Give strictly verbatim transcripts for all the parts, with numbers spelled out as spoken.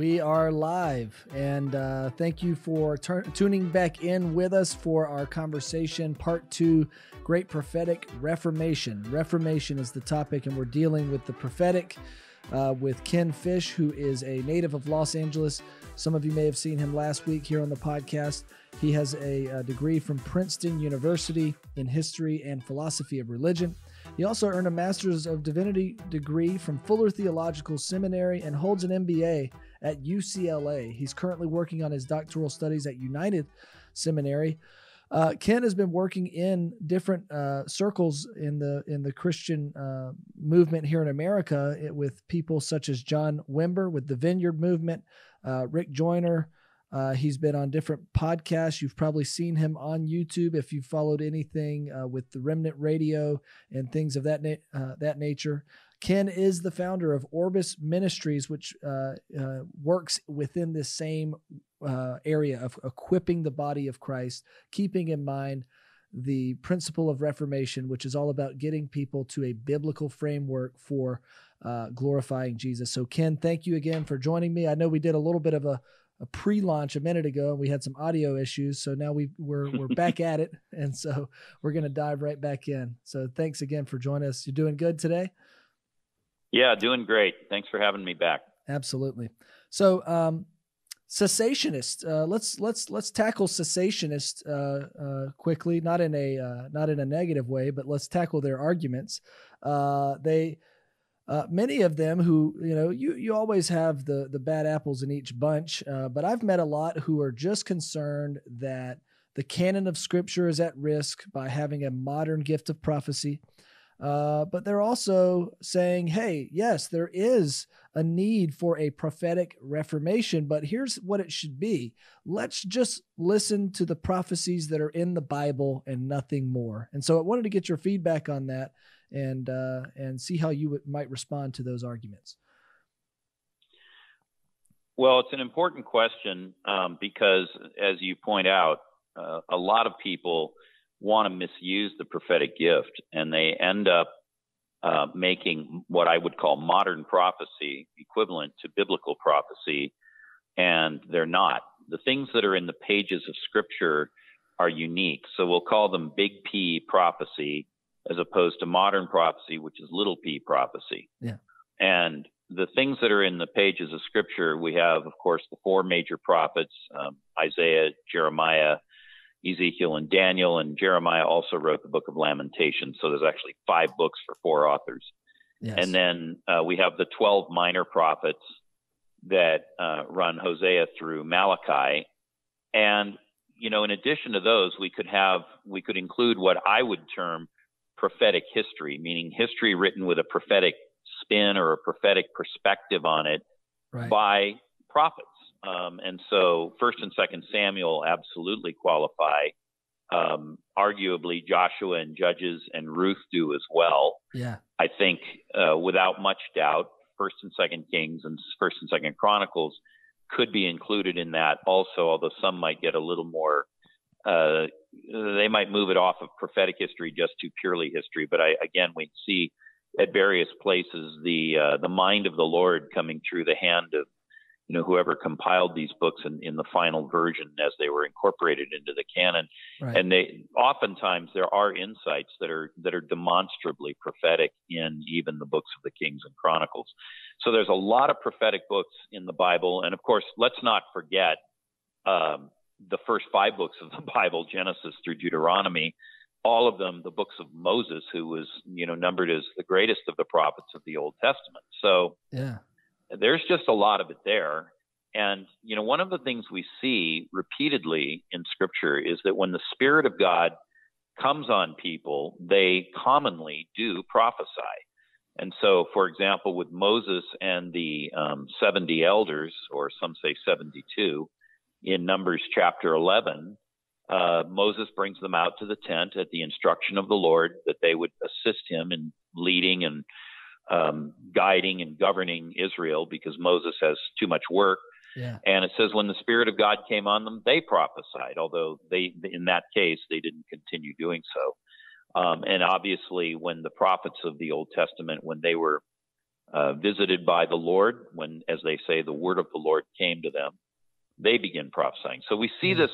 We are live, and uh, thank you for tur- tuning back in with us for our conversation, part two, Great Prophetic Reformation. Reformation is the topic, and we're dealing with the prophetic uh, with Ken Fish, who is a native of Los Angeles. Some of you may have seen him last week here on the podcast. He has a, a degree from Princeton University in history and philosophy of religion. He also earned a Master's of Divinity degree from Fuller Theological Seminary and holds an M B A at U C L A. He's currently working on his doctoral studies at United Seminary. Uh, Ken has been working in different uh, circles in the in the Christian uh, movement here in America it, with people such as John Wimber with the Vineyard Movement, uh, Rick Joyner. Uh, he's been on different podcasts. You've probably seen him on YouTube if you've followed anything uh, with the Remnant Radio and things of that na- uh, that nature. Ken is the founder of Orbis Ministries, which uh, uh, works within this same uh, area of equipping the body of Christ, keeping in mind the principle of Reformation, which is all about getting people to a biblical framework for uh, glorifying Jesus. So, Ken, thank you again for joining me. I know we did a little bit of a a pre-launch a minute ago, and we had some audio issues. So now we've, we're we're back at it, and so we're going to dive right back in. So thanks again for joining us. You're doing good today? Yeah, doing great. Thanks for having me back. Absolutely. So um, cessationists. Uh, let's let's let's tackle cessationists uh, uh, quickly. Not in a uh, not in a negative way, but let's tackle their arguments. Uh, they. Uh, many of them who, you know, you, you always have the, the bad apples in each bunch, uh, but I've met a lot who are just concerned that the canon of Scripture is at risk by having a modern gift of prophecy. Uh, but they're also saying, hey, yes, there is a need for a prophetic reformation, but here's what it should be. Let's just listen to the prophecies that are in the Bible and nothing more. And so I wanted to get your feedback on that and uh, and see how you might respond to those arguments. Well, it's an important question um, because, as you point out, uh, a lot of people want to misuse the prophetic gift, and they end up uh, making what I would call modern prophecy equivalent to biblical prophecy, and they're not. The things that are in the pages of Scripture are unique, so we'll call them big P prophecy, as opposed to modern prophecy, which is little p prophecy. Yeah. And the things that are in the pages of Scripture, we have, of course, the four major prophets, um, Isaiah, Jeremiah, Ezekiel, and Daniel. And Jeremiah also wrote the book of Lamentations. So there's actually five books for four authors. Yes. And then uh, we have the twelve minor prophets that uh, run Hosea through Malachi. And, you know, in addition to those, we could have, we could include what I would term prophetic history, meaning history written with a prophetic spin or a prophetic perspective on it, right, by prophets. Um, and so First and Second Samuel absolutely qualify. Um, arguably, Joshua and Judges and Ruth do as well. Yeah, I think uh, without much doubt, First and Second Kings and First and Second Chronicles could be included in that also, although some might get a little more uh they might move it off of prophetic history just to purely history. But I, again, we see at various places the uh, the mind of the Lord coming through the hand of, you know, whoever compiled these books in, in the final version as they were incorporated into the canon. Right. And they oftentimes there are insights that are that are demonstrably prophetic in even the books of the Kings and Chronicles. So there's a lot of prophetic books in the Bible, and of course, let's not forget. Um, the first five books of the Bible, Genesis through Deuteronomy, all of them, the books of Moses, who was, you know, numbered as the greatest of the prophets of the Old Testament. So yeah, there's just a lot of it there. And, you know, one of the things we see repeatedly in Scripture is that when the Spirit of God comes on people, they commonly do prophesy. And so, for example, with Moses and the um, seventy elders, or some say seventy-two, in Numbers chapter eleven, uh, Moses brings them out to the tent at the instruction of the Lord that they would assist him in leading and um, guiding and governing Israel because Moses has too much work. Yeah. And it says when the Spirit of God came on them, they prophesied, although they, in that case, they didn't continue doing so. Um, and obviously when the prophets of the Old Testament, when they were uh, visited by the Lord when, as they say, the word of the Lord came to them. They begin prophesying. So we see mm. this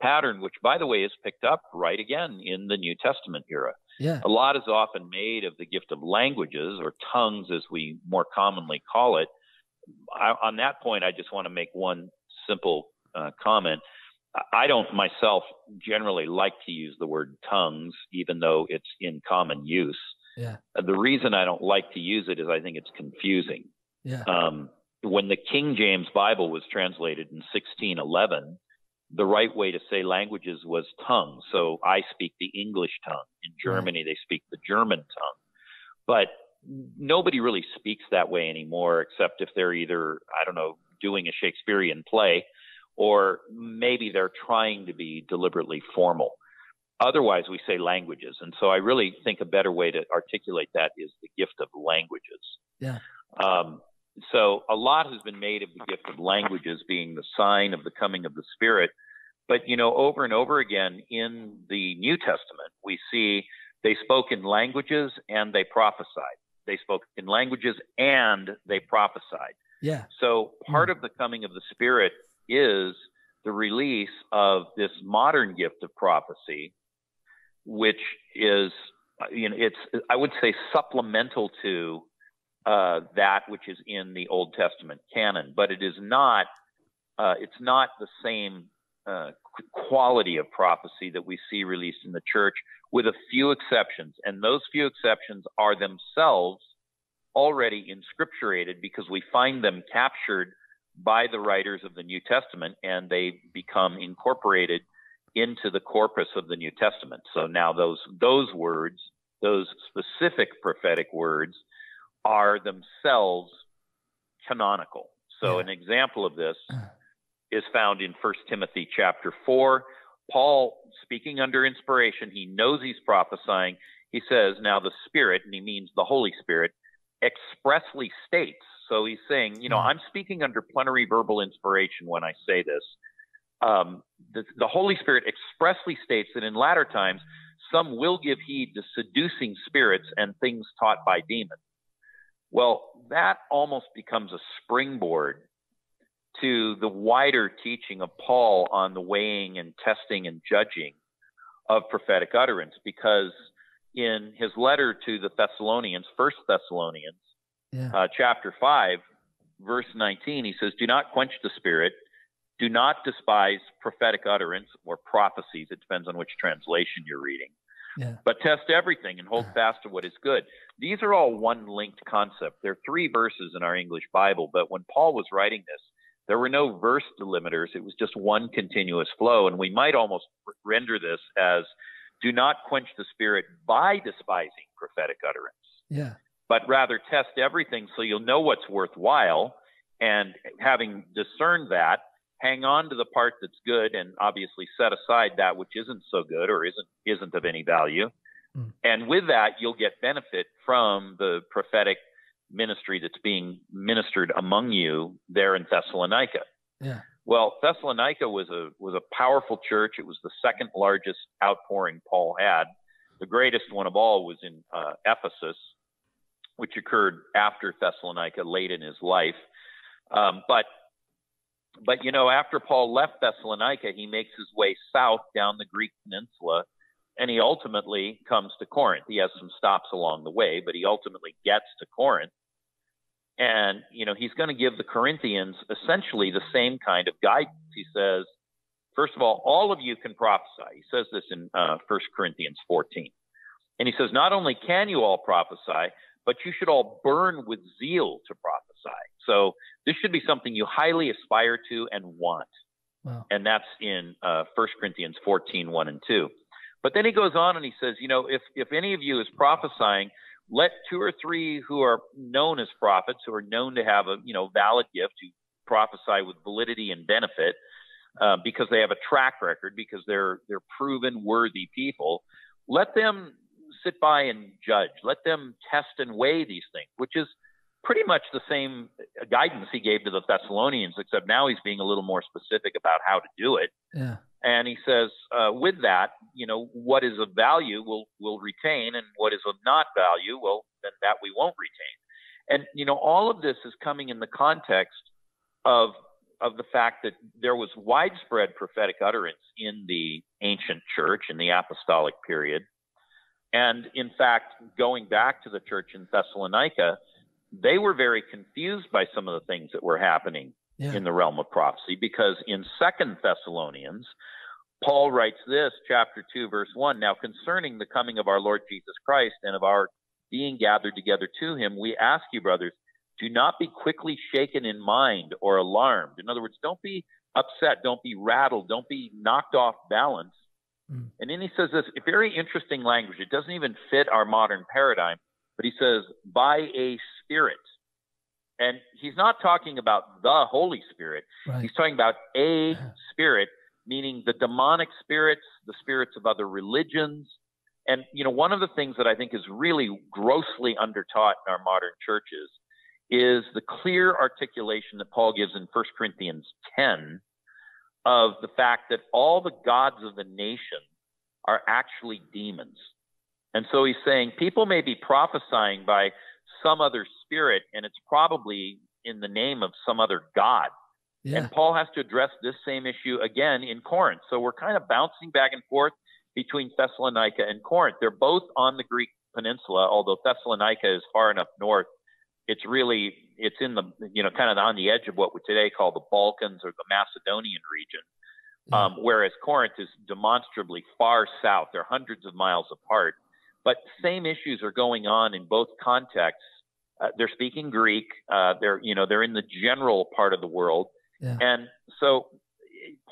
pattern, which, by the way, is picked up right again in the New Testament era. Yeah. A lot is often made of the gift of languages, or tongues, as we more commonly call it. I, on that point, I just want to make one simple uh, comment. I don't myself generally like to use the word tongues, even though it's in common use. Yeah. The reason I don't like to use it is I think it's confusing. Yeah. Um, when the King James Bible was translated in sixteen eleven, the right way to say languages was tongue. So I speak the English tongue. In Germany, right. They speak the German tongue. But nobody really speaks that way anymore, except if they're either, I don't know, doing a Shakespearean play, or maybe they're trying to be deliberately formal. Otherwise, we say languages. And so I really think a better way to articulate that is the gift of languages. Yeah. Um, so a lot has been made of the gift of languages being the sign of the coming of the Spirit. But, you know, over and over again in the New Testament, we see they spoke in languages and they prophesied. They spoke in languages and they prophesied. Yeah. So part mm. of the coming of the Spirit is the release of this modern gift of prophecy, which is, you know, it's, I would say, supplemental to uh, that which is in the Old Testament canon, but it is not, uh, it's not the same uh, quality of prophecy that we see released in the church, with a few exceptions. And those few exceptions are themselves already inscripturated, because we find them captured by the writers of the New Testament, and they become incorporated into the corpus of the New Testament. So now those those words, those specific prophetic words, are themselves canonical. So yeah. An example of this is found in First Timothy chapter four. Paul, speaking under inspiration, he knows he's prophesying. He says, now the Spirit, and he means the Holy Spirit, expressly states. So he's saying, you know, I'm speaking under plenary verbal inspiration when I say this. Um, the, the Holy Spirit expressly states that in latter times, some will give heed to seducing spirits and things taught by demons. Well, that almost becomes a springboard to the wider teaching of Paul on the weighing and testing and judging of prophetic utterance, because in his letter to the Thessalonians, First Thessalonians, yeah. Uh, chapter five, verse nineteen, he says, do not quench the Spirit. Do not despise prophetic utterance or prophecies. It depends on which translation you're reading. Yeah. But test everything and hold fast to what is good. These are all one linked concept. There are three verses in our English Bible, but when Paul was writing this, there were no verse delimiters. It was just one continuous flow. And we might almost render this as, do not quench the Spirit by despising prophetic utterance. Yeah. But rather test everything so you'll know what's worthwhile, and having discerned that, hang on to the part that's good, and obviously set aside that which isn't so good or isn't isn't of any value. Mm. And with that, you'll get benefit from the prophetic ministry that's being ministered among you there in Thessalonica. Yeah. Well, Thessalonica was a was a powerful church. It was the second largest outpouring Paul had. The greatest one of all was in uh, Ephesus, which occurred after Thessalonica, late in his life. Um, but, but you know, after Paul left Thessalonica, he makes his way south down the Greek peninsula, and he ultimately comes to Corinth. He has some stops along the way, but he ultimately gets to Corinth. And, you know, he's going to give the Corinthians essentially the same kind of guidance. He says, first of all, all of you can prophesy. He says this in uh, First Corinthians fourteen. And he says, not only can you all prophesy, but you should all burn with zeal to prophesy. So this should be something you highly aspire to and want. Wow. And that's in uh, First Corinthians fourteen, one and two. But then he goes on and he says, you know, if, if any of you is prophesying, let two or three who are known as prophets, who are known to have a, you know, valid gift, who prophesy with validity and benefit, uh, because they have a track record, because they're, they're proven worthy people, let them sit by and judge. Let them test and weigh these things, which is pretty much the same guidance he gave to the Thessalonians, except now he's being a little more specific about how to do it. Yeah. And he says, uh, with that, you know, what is of value will will retain, and what is of not value, well, then that we won't retain. And, you know, all of this is coming in the context of of the fact that there was widespread prophetic utterance in the ancient church, in the apostolic period. And in fact, going back to the church in Thessalonica, they were very confused by some of the things that were happening yeah. in the realm of prophecy, because in Second Thessalonians, Paul writes this, chapter two, verse one, "Now concerning the coming of our Lord Jesus Christ and of our being gathered together to him, we ask you, brothers, do not be quickly shaken in mind or alarmed." In other words, don't be upset, don't be rattled, don't be knocked off balance. Mm. And then he says this very interesting language. It doesn't even fit our modern paradigm, but he says, by a spirit. And he's not talking about the Holy Spirit. Right. He's talking about a yeah. spirit, meaning the demonic spirits, the spirits of other religions. And, you know, one of the things that I think is really grossly undertaught in our modern churches is the clear articulation that Paul gives in First Corinthians ten of the fact that all the gods of the nation are actually demons. And so he's saying people may be prophesying by some other spirit, and it's probably in the name of some other god. Yeah. And Paul has to address this same issue again in Corinth. So we're kind of bouncing back and forth between Thessalonica and Corinth. They're both on the Greek peninsula, although Thessalonica is far enough north. It's really, it's in the, you know, kind of on the edge of what we today call the Balkans or the Macedonian region, yeah. um, whereas Corinth is demonstrably far south. They're hundreds of miles apart. But same issues are going on in both contexts. Uh, they're speaking Greek. Uh, they're, you know, they're in the general part of the world. Yeah. And so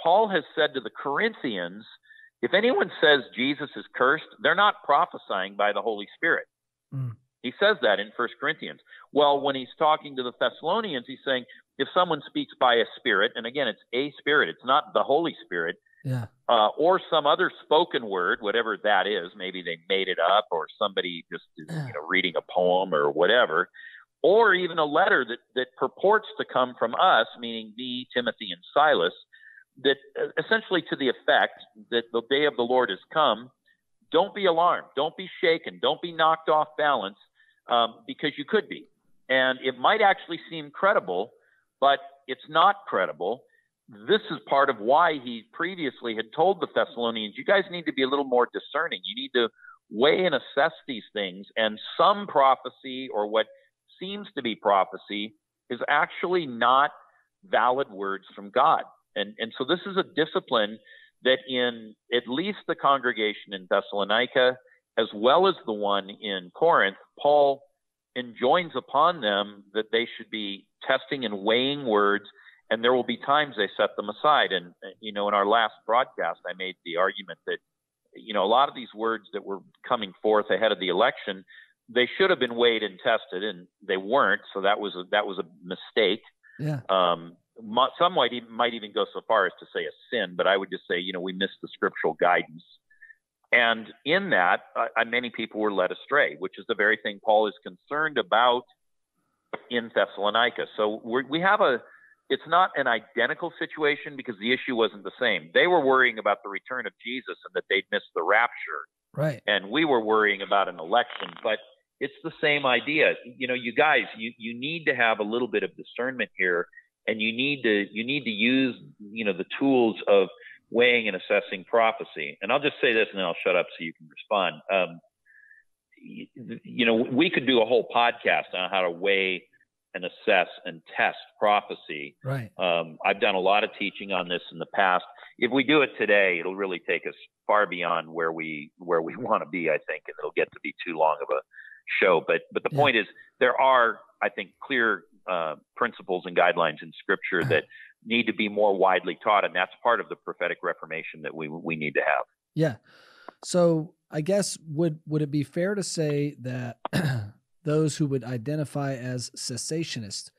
Paul has said to the Corinthians, if anyone says Jesus is cursed, they're not prophesying by the Holy Spirit. Mm. He says that in First Corinthians. Well, when he's talking to the Thessalonians, he's saying if someone speaks by a spirit, and again, it's a spirit, it's not the Holy Spirit, yeah. uh, or some other spoken word, whatever that is, maybe they made it up, or somebody just is, yeah. you know, reading a poem or whatever, or even a letter that, that purports to come from us, meaning me, Timothy, and Silas, that uh, essentially to the effect that the day of the Lord has come, don't be alarmed, don't be shaken, don't be knocked off balance. Um, because you could be. And it might actually seem credible, but it's not credible. This is part of why he previously had told the Thessalonians, you guys need to be a little more discerning. You need to weigh and assess these things. And some prophecy, or what seems to be prophecy, is actually not valid words from God. And, and so this is a discipline that in at least the congregation in Thessalonica, as well as the one in Corinth, Paul enjoins upon them that they should be testing and weighing words, and there will be times they set them aside. And, you know, in our last broadcast, I made the argument that, you know, a lot of these words that were coming forth ahead of the election, they should have been weighed and tested, and they weren't, so that was a, that was a mistake. Yeah. Um, some might even, might even go so far as to say a sin, but I would just say, you know, we missed the scriptural guidance. And in that, uh, many people were led astray, which is the very thing Paul is concerned about in Thessalonica. So we're, we have a – it's not an identical situation because the issue wasn't the same. They were worrying about the return of Jesus and that they'd missed the rapture. Right. And we were worrying about an election. But it's the same idea. You know, you guys, you, you need to have a little bit of discernment here, and you need to you need to use, you know, the tools of – weighing and assessing prophecy. And I'll just say this and then I'll shut up so you can respond. Um, you, you know, we could do a whole podcast on how to weigh and assess and test prophecy. Right. Um, I've done a lot of teaching on this in the past. If we do it today, it'll really take us far beyond where we, where we want to be, I think, and it'll get to be too long of a show. But, but the yeah. point is there are, I think, clear uh, principles and guidelines in Scripture that need to be more widely taught, and that's part of the prophetic reformation that we we need to have. Yeah. So I guess would would it be fair to say that those who would identify as cessationists,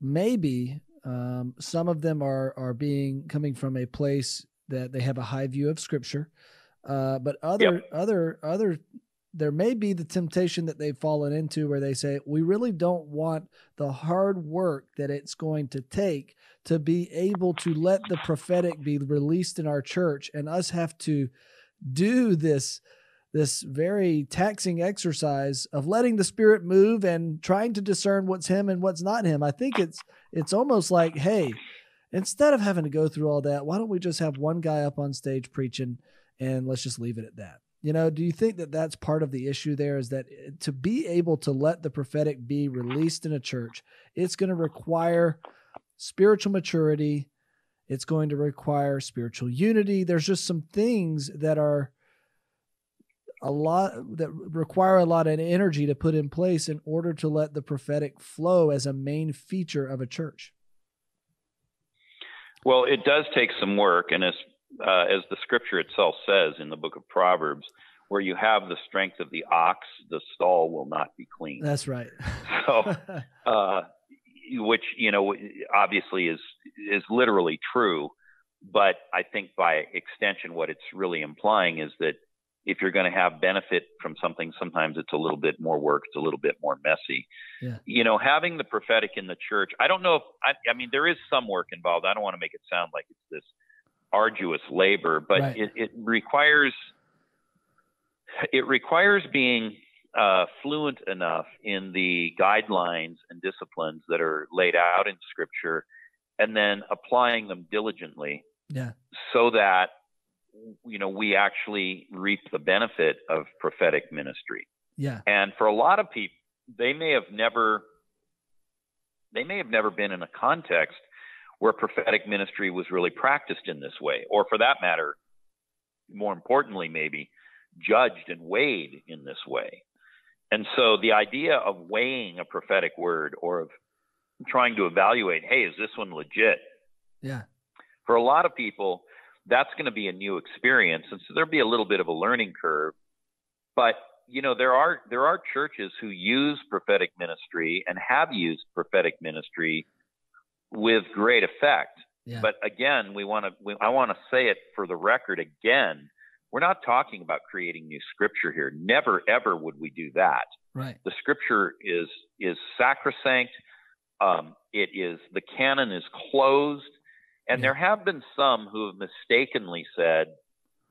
maybe um, some of them are are being coming from a place that they have a high view of Scripture, uh, but other yep. other other. There may be the temptation that they've fallen into where they say, we really don't want the hard work that it's going to take to be able to let the prophetic be released in our church and us have to do this, this very taxing exercise of letting the Spirit move and trying to discern what's him and what's not him. I think it's it's almost like, hey, instead of having to go through all that, why don't we just have one guy up on stage preaching and let's just leave it at that? You know, do you think that that's part of the issue there, is that to be able to let the prophetic be released in a church, it's going to require spiritual maturity. It's going to require spiritual unity. There's just some things that are a lot that require a lot of energy to put in place in order to let the prophetic flow as a main feature of a church. Well, it does take some work. And as, uh, as the scripture itself says in the book of Proverbs, where you have the strength of the ox, the stall will not be clean. That's right. So, uh, which, you know, obviously is, is literally true, but I think by extension, what it's really implying is that if you're going to have benefit from something, sometimes it's a little bit more work. It's a little bit more messy. Yeah. You know, having the prophetic in the church, I don't know if, I, I mean, there is some work involved. I don't want to make it sound like it's this arduous labor, but right. it, it requires, it requires being uh, fluent enough in the guidelines and disciplines that are laid out in Scripture, and then applying them diligently, yeah, so that, you know, we actually reap the benefit of prophetic ministry. Yeah. And for a lot of people, they may have never, they may have never been in a context where prophetic ministry was really practiced in this way, or for that matter, more importantly, maybe judged and weighed in this way. And so the idea of weighing a prophetic word, or of trying to evaluate, hey, is this one legit? Yeah. For a lot of people, that's going to be a new experience. And so there'll be a little bit of a learning curve, but you know, there are, there are churches who use prophetic ministry and have used prophetic ministry with great effect. Yeah. But again, we want to, we, I want to say it for the record again, we're not talking about creating new scripture here. Never, ever would we do that. Right. The scripture is, is sacrosanct. Um, it is, the canon is closed. And yeah, there have been some who have mistakenly said,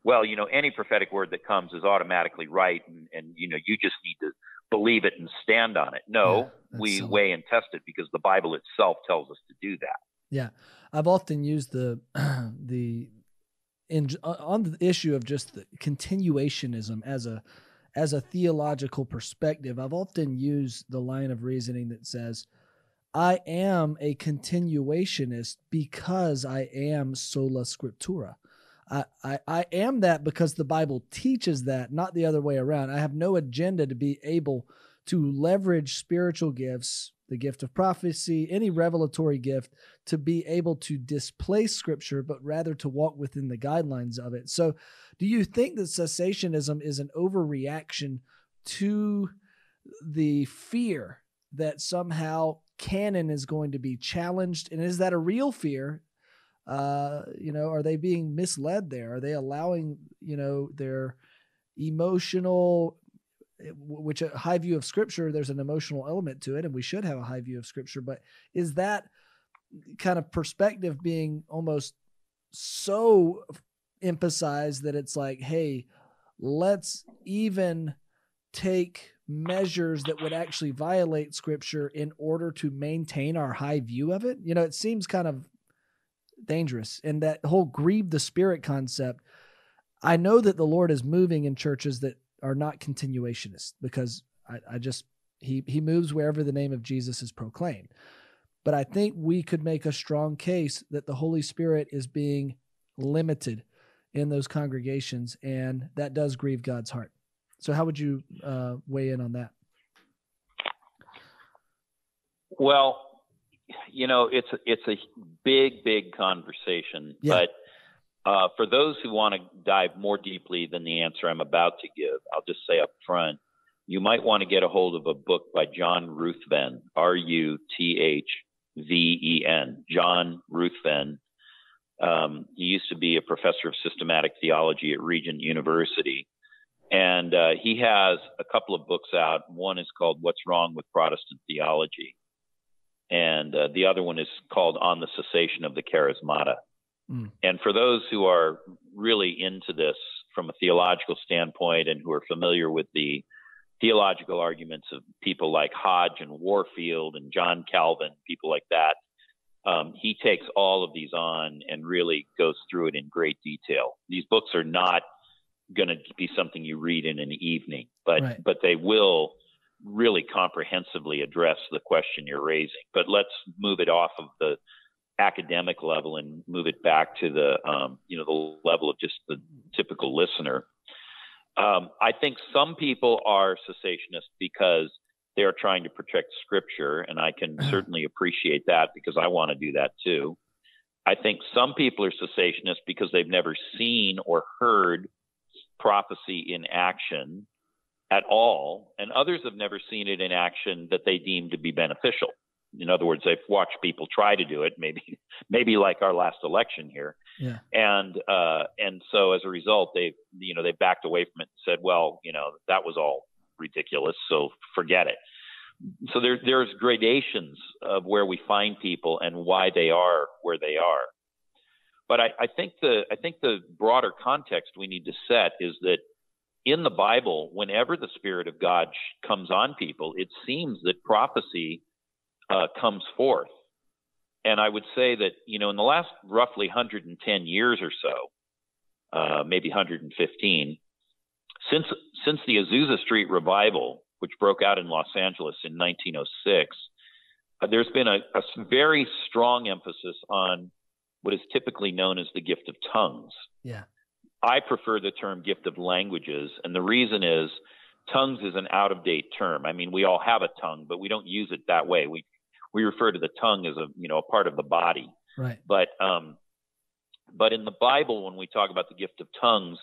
well, you know, any prophetic word that comes is automatically right, and, and you know, you just need to believe it and stand on it. No, yeah, we so... weigh and test it because the Bible itself tells us to do that. Yeah. I've often used the, the, in, on the issue of just the continuationism as a, as a theological perspective, I've often used the line of reasoning that says, I am a continuationist because I am sola scriptura. I, I, I am that because the Bible teaches that, not the other way around. I have no agenda to be able to leverage spiritual gifts, the gift of prophecy, any revelatory gift, to be able to displace Scripture, but rather to walk within the guidelines of it. So do you think that cessationism is an overreaction to the fear that somehow canon is going to be challenged? And is that a real fear? Uh, you know, are they being misled there? Are they allowing, you know, their emotional, which a high view of Scripture, there's an emotional element to it, and we should have a high view of Scripture, but is that kind of perspective being almost so emphasized that it's like, hey, let's even take measures that would actually violate Scripture in order to maintain our high view of it? You know, it seems kind of dangerous. And that whole grieve the Spirit concept, I know that the Lord is moving in churches that are not continuationists, because I, I just, he, he moves wherever the name of Jesus is proclaimed. But I think we could make a strong case that the Holy Spirit is being limited in those congregations, and that does grieve God's heart. So how would you uh, weigh in on that? Well, you know, it's a, it's a big, big conversation. Yeah. But uh, for those who want to dive more deeply than the answer I'm about to give, I'll just say up front, you might want to get a hold of a book by John Ruthven, R U T H V E N, John Ruthven. Um, he used to be a professor of systematic theology at Regent University. And uh, he has a couple of books out. One is called What's Wrong with Protestant Theology. And uh, the other one is called On the Cessation of the Charismata. Mm. And for those who are really into this from a theological standpoint and who are familiar with the theological arguments of people like Hodge and Warfield and John Calvin, people like that. Um, he takes all of these on and really goes through it in great detail. These books are not going to be something you read in an evening, but right. but they will really comprehensively address the question you're raising. But let's move it off of the academic level and move it back to the um, you know the level of just the typical listener. Um, I think some people are cessationists because they are trying to protect Scripture, and I can certainly appreciate that because I want to do that too. I think some people are cessationists because they've never seen or heard prophecy in action at all, and others have never seen it in action that they deem to be beneficial. In other words, they've watched people try to do it, maybe maybe like our last election here. Yeah. And uh, and so as a result, they you know they backed away from it and said, well, you know, that was all ridiculous, so forget it. So there, there's gradations of where we find people and why they are where they are. But I, I think the I think the broader context we need to set is that in the Bible, whenever the Spirit of God comes on people, it seems that prophecy Uh, comes forth. And I would say that, you know, in the last roughly one hundred ten years or so, uh, maybe one hundred fifteen, since since the Azusa Street Revival, which broke out in Los Angeles in nineteen oh six, uh, there's been a, a very strong emphasis on what is typically known as the gift of tongues. Yeah, I prefer the term gift of languages, and the reason is tongues is an out-of-date term. I mean, we all have a tongue, but we don't use it that way. We We refer to the tongue as a, you know, a part of the body. Right. But, um, but in the Bible, when we talk about the gift of tongues,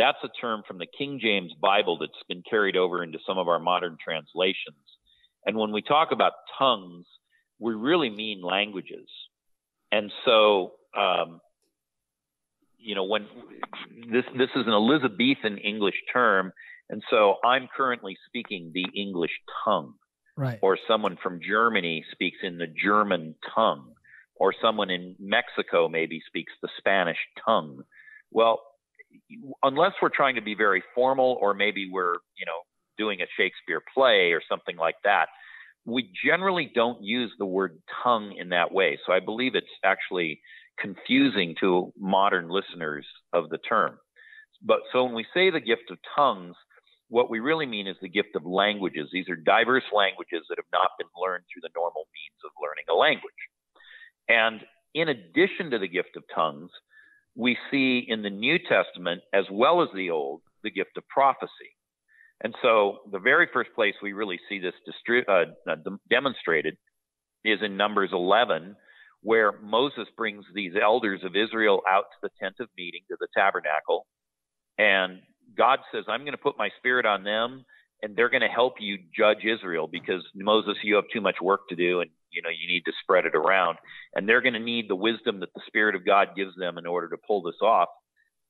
that's a term from the King James Bible that's been carried over into some of our modern translations. And when we talk about tongues, we really mean languages. And so, um, you know, when this this is an Elizabethan English term, and so I'm currently speaking the English tongue. Right. Or someone from Germany speaks in the German tongue, or someone in Mexico maybe speaks the Spanish tongue. Well, unless we're trying to be very formal, or maybe we're, you know, doing a Shakespeare play or something like that, we generally don't use the word tongue in that way. So I believe it's actually confusing to modern listeners of the term. But so when we say the gift of tongues, what we really mean is the gift of languages. These are diverse languages that have not been learned through the normal means of learning a language. And in addition to the gift of tongues, we see in the New Testament, as well as the Old, the gift of prophecy. And so the very first place we really see this distri- uh, demonstrated is in Numbers eleven, where Moses brings these elders of Israel out to the tent of meeting, to the tabernacle, and God says, I'm going to put my spirit on them, and they're going to help you judge Israel, because Moses, you have too much work to do, and you know you need to spread it around. And they're going to need the wisdom that the Spirit of God gives them in order to pull this off,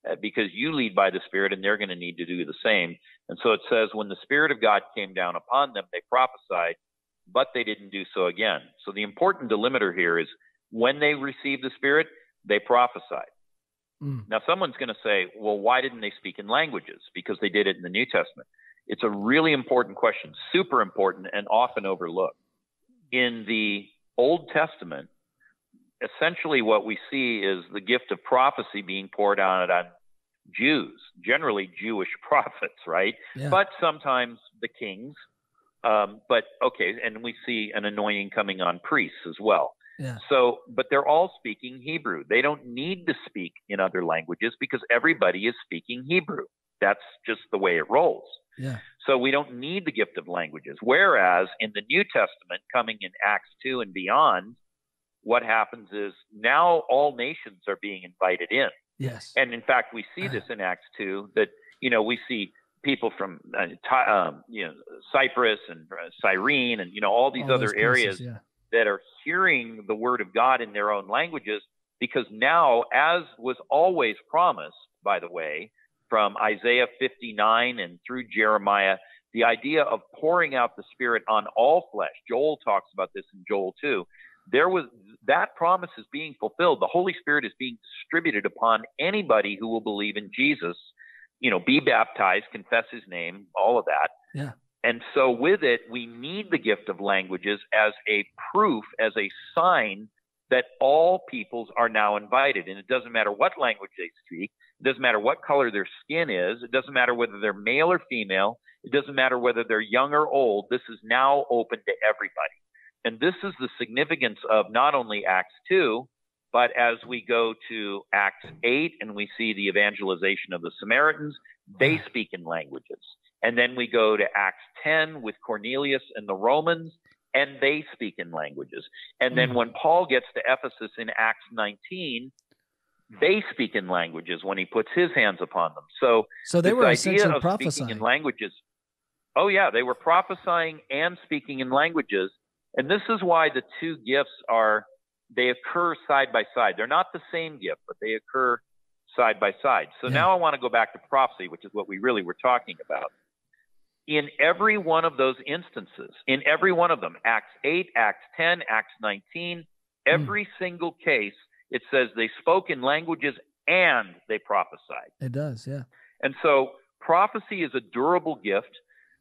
uh, because you lead by the Spirit, and they're going to need to do the same. And so it says, when the Spirit of God came down upon them, they prophesied, but they didn't do so again. So the important delimiter here is when they received the Spirit, they prophesied. Now, someone's going to say, well, why didn't they speak in languages? Because they did it in the New Testament. It's a really important question, super important, and often overlooked. In the Old Testament, essentially what we see is the gift of prophecy being poured out on Jews, generally Jewish prophets, right? Yeah. But sometimes the kings. Um, but, okay, and we see an anointing coming on priests as well. Yeah. So, but they're all speaking Hebrew. They don't need to speak in other languages because everybody is speaking Hebrew. That's just the way it rolls. Yeah. So we don't need the gift of languages. Whereas in the New Testament, coming in Acts two and beyond, what happens is now all nations are being invited in. Yes. And in fact, we see this in Acts two that, you know, we see people from, uh, um, you know, Cyprus and uh, Cyrene and, you know, all these all other places, areas. Yeah. That are hearing the word of God in their own languages, because now, as was always promised, by the way, from Isaiah fifty-nine and through Jeremiah, the idea of pouring out the Spirit on all flesh. Joel talks about this in Joel two. There was that promise is being fulfilled. The Holy Spirit is being distributed upon anybody who will believe in Jesus, you know, be baptized, confess his name, all of that. Yeah. And so with it, we need the gift of languages as a proof, as a sign that all peoples are now invited. And it doesn't matter what language they speak. It doesn't matter what color their skin is. It doesn't matter whether they're male or female. It doesn't matter whether they're young or old. This is now open to everybody. And this is the significance of not only Acts two, but as we go to Acts eight and we see the evangelization of the Samaritans, they speak in languages. And then we go to Acts ten with Cornelius and the Romans, and they speak in languages. And then when Paul gets to Ephesus in Acts nineteen, they speak in languages when he puts his hands upon them. So, so they were essentially prophesying. Speaking in languages. Oh, yeah, they were prophesying and speaking in languages. And this is why the two gifts are, they occur side by side. They're not the same gift, but they occur side by side. So yeah. Now I want to go back to prophecy, which is what we really were talking about. In every one of those instances, in every one of them, Acts eight, Acts ten, Acts nineteen, every mm. single case, it says they spoke in languages and they prophesied. It does, yeah. And so prophecy is a durable gift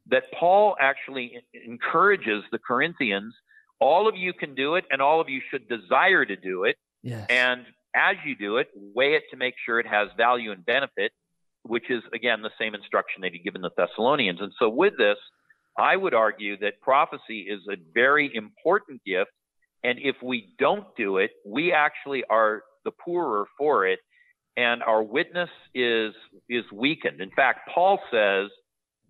that Paul actually encourages the Corinthians. All of you can do it, and all of you should desire to do it. Yes. And as you do it, weigh it to make sure it has value and benefit, which is, again, the same instruction that he'd given the Thessalonians. And so with this, I would argue that prophecy is a very important gift. And if we don't do it, we actually are the poorer for it, and our witness is is weakened. In fact, Paul says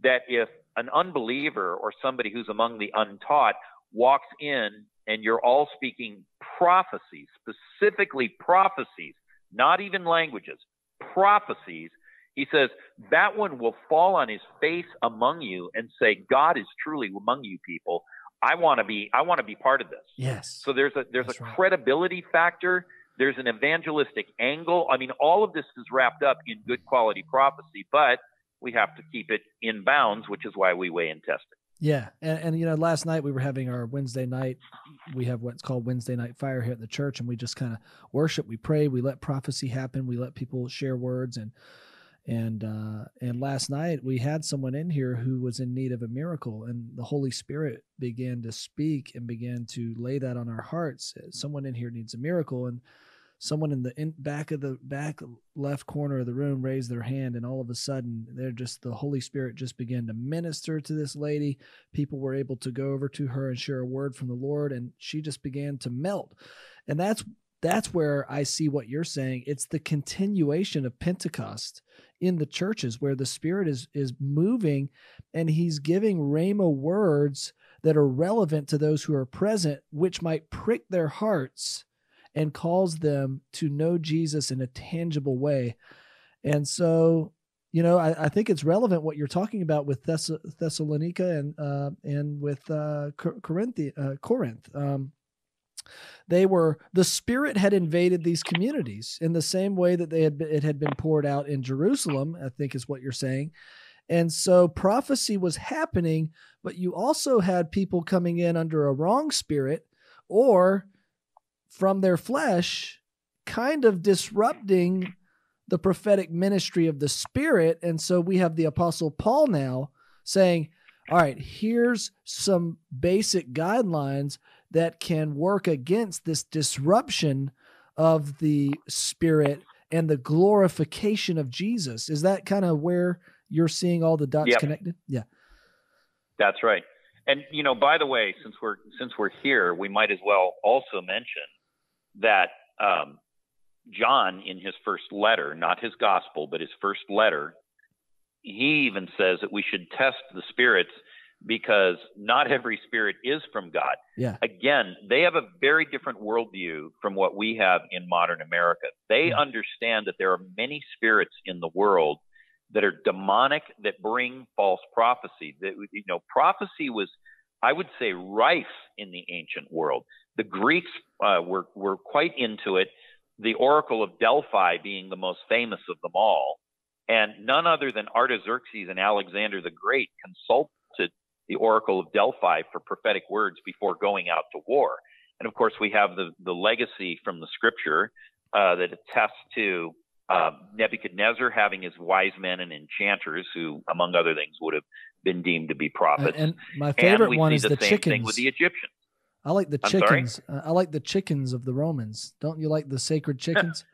that if an unbeliever or somebody who's among the untaught walks in and you're all speaking prophecies, specifically prophecies, not even languages, prophecies, he says that one will fall on his face among you and say, God is truly among you people. I want to be, I want to be part of this. Yes. So there's a, there's That's a right. credibility factor. There's an evangelistic angle. I mean, all of this is wrapped up in good quality prophecy, but we have to keep it in bounds, which is why we weigh and test it. Yeah. And, and, you know, last night we were having our Wednesday night. We have what's called Wednesday night fire here at the church. And we just kind of worship. We pray, we let prophecy happen. We let people share words. And, and, uh, and last night we had someone in here who was in need of a miracle, and the Holy Spirit began to speak and began to lay that on our hearts. Someone in here needs a miracle. And someone in the in back of the back left corner of the room raised their hand, and all of a sudden, they're just the Holy Spirit just began to minister to this lady. People were able to go over to her and share a word from the Lord, and she just began to melt. And that's that's where I see what you're saying. It's the continuation of Pentecost in the churches where the Spirit is is moving, and He's giving Rhema words that are relevant to those who are present, which might prick their hearts and calls them to know Jesus in a tangible way. And so, you know, I, I think it's relevant what you're talking about with Thess- Thessalonica and uh, and with uh, Corinth. Uh, Corinth. Um, they were, the Spirit had invaded these communities in the same way that they had been, it had been poured out in Jerusalem, I think is what you're saying. And so prophecy was happening, but you also had people coming in under a wrong spirit or from their flesh, kind of disrupting the prophetic ministry of the Spirit. And so we have the Apostle Paul now saying, all right, here's some basic guidelines that can work against this disruption of the Spirit and the glorification of Jesus. Is that kind of where you're seeing all the dots yep. connected? Yeah. That's right. And, you know, by the way, since we're since we're here, we might as well also mention that um, John, in his first letter, not his gospel, but his first letter, he even says that we should test the spirits because not every spirit is from God. Yeah. Again, they have a very different worldview from what we have in modern America. They yeah. understand that there are many spirits in the world that are demonic, that bring false prophecy. That, you know, prophecy was, I would say, rife in the ancient world. The Greeks uh, were, were quite into it, the Oracle of Delphi being the most famous of them all. And none other than Artaxerxes and Alexander the Great consulted the Oracle of Delphi for prophetic words before going out to war. And, of course, we have the, the legacy from the Scripture uh, that attests to Uh, Nebuchadnezzar having his wise men and enchanters, who, among other things, would have been deemed to be prophets. And, and my favorite and one is the, the same chickens. Thing with the Egyptians. I like the I'm chickens. Uh, I like the chickens of the Romans. Don't you like the sacred chickens?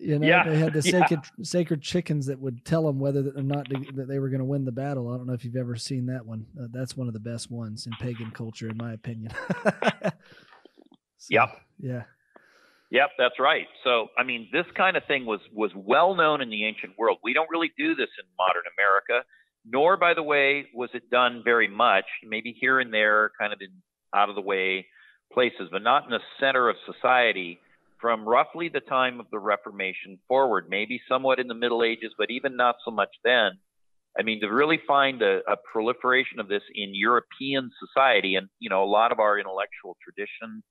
You know, yeah. They had the sacred yeah. sacred chickens that would tell them whether or not to, that they were going to win the battle. I don't know if you've ever seen that one. Uh, that's one of the best ones in pagan culture, in my opinion. So, yep. Yeah. Yep, that's right. So, I mean, this kind of thing was was well known in the ancient world. We don't really do this in modern America, nor, by the way, was it done very much, maybe here and there, kind of in out-of-the-way places, but not in the center of society from roughly the time of the Reformation forward, maybe somewhat in the Middle Ages, but even not so much then. I mean, to really find a, a proliferation of this in European society and, you know, a lot of our intellectual tradition,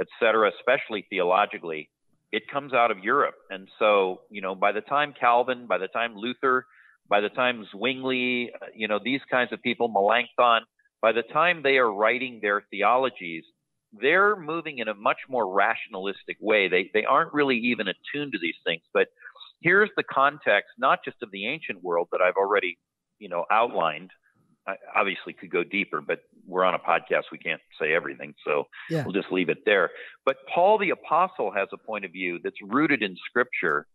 et cetera, especially theologically, it comes out of Europe. And so, you know, by the time Calvin, by the time Luther, by the time Zwingli, you know, these kinds of people, Melanchthon, by the time they are writing their theologies, they're moving in a much more rationalistic way. They, they aren't really even attuned to these things. But here's the context, not just of the ancient world that I've already, you know, outlined. I obviously could go deeper, but we're on a podcast. We can't say everything. So yeah. We'll just leave it there. But Paul the Apostle has a point of view that's rooted in Scripture.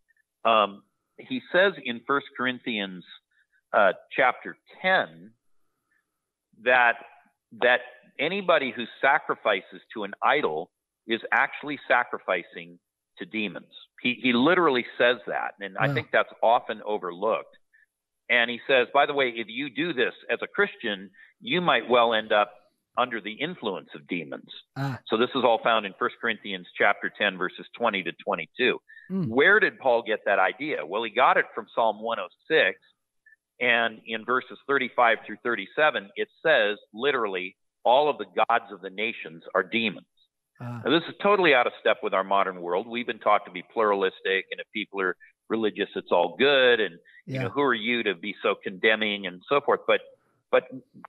Um, he says in First Corinthians uh, chapter ten that that anybody who sacrifices to an idol is actually sacrificing to demons. He, he literally says that. And wow. I think that's often overlooked. And he says, by the way, if you do this as a Christian, you might well end up under the influence of demons. Ah. So this is all found in First Corinthians chapter ten, verses twenty to twenty-two. Mm. Where did Paul get that idea? Well, he got it from Psalm one oh six. And in verses thirty-five through thirty-seven, it says literally all of the gods of the nations are demons. Ah. Now, this is totally out of step with our modern world. We've been taught to be pluralistic, and if people are religious, it's all good, and yeah. you know, who are you to be so condemning and so forth. But but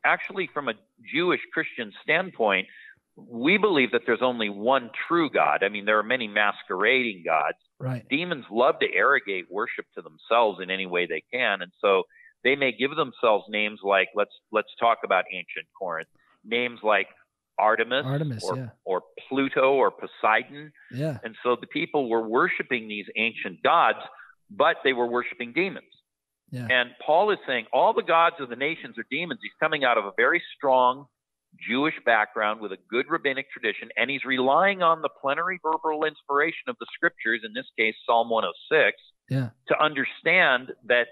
actually, from a Jewish Christian standpoint, we believe that there's only one true God. I mean, there are many masquerading gods. Right. Demons love to arrogate worship to themselves in any way they can, and so they may give themselves names like let's let's talk about ancient Corinth, names like Artemis, Artemis or, yeah. or Pluto or Poseidon. Yeah. And so the people were worshiping these ancient gods, but they were worshiping demons. Yeah. And Paul is saying all the gods of the nations are demons. He's coming out of a very strong Jewish background with a good rabbinic tradition, and he's relying on the plenary verbal inspiration of the Scriptures, in this case, Psalm one oh six, yeah. to understand that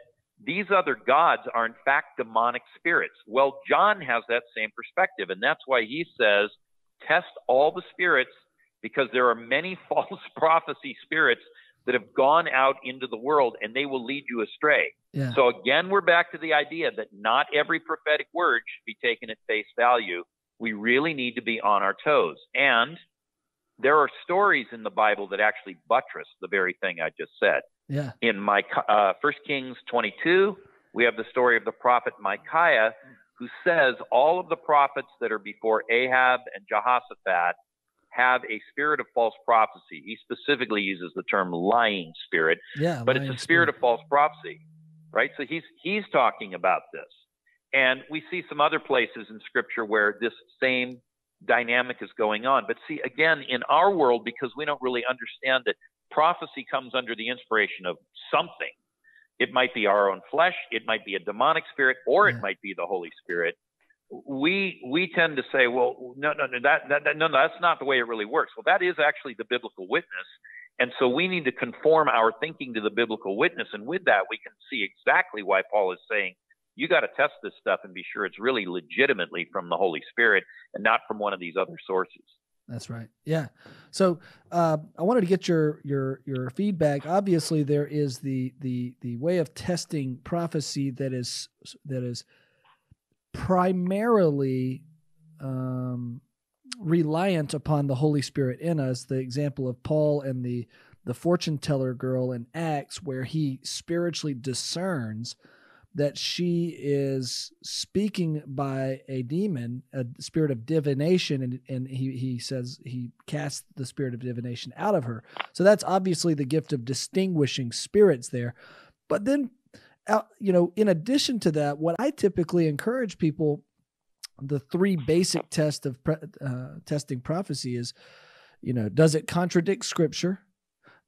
these other gods are, in fact, demonic spirits. Well, John has that same perspective, and that's why he says, test all the spirits, because there are many false prophecy spirits that have gone out into the world, and they will lead you astray. Yeah. So again, we're back to the idea that not every prophetic word should be taken at face value. We really need to be on our toes. And there are stories in the Bible that actually buttress the very thing I just said. Yeah. In my uh, First Kings twenty-two, we have the story of the prophet Micaiah, who says all of the prophets that are before Ahab and Jehoshaphat have a spirit of false prophecy. He specifically uses the term lying spirit, yeah, but lying it's a spirit, spirit of false prophecy, right? So he's he's talking about this. And we see some other places in Scripture where this same dynamic is going on. But see, again, in our world, because we don't really understand that prophecy comes under the inspiration of something. It might be our own flesh, it might be a demonic spirit, or yeah. it might be the Holy Spirit. We we tend to say, well, no, no, no, that, that, no, no, that's not the way it really works. Well, that is actually the biblical witness, and so we need to conform our thinking to the biblical witness. And with that, we can see exactly why Paul is saying you got to test this stuff and be sure it's really legitimately from the Holy Spirit and not from one of these other sources. That's right. Yeah. So uh, I wanted to get your your your feedback. Obviously, there is the the the way of testing prophecy that is that is primarily um, reliant upon the Holy Spirit in us. The example of Paul and the the fortune teller girl in Acts, where he spiritually discerns that she is speaking by a demon, a spirit of divination, and, and he, he says he casts the spirit of divination out of her. So that's obviously the gift of distinguishing spirits there. But then, you know, in addition to that, what I typically encourage people, the three basic tests of pre, uh, testing prophecy is, you know, does it contradict Scripture?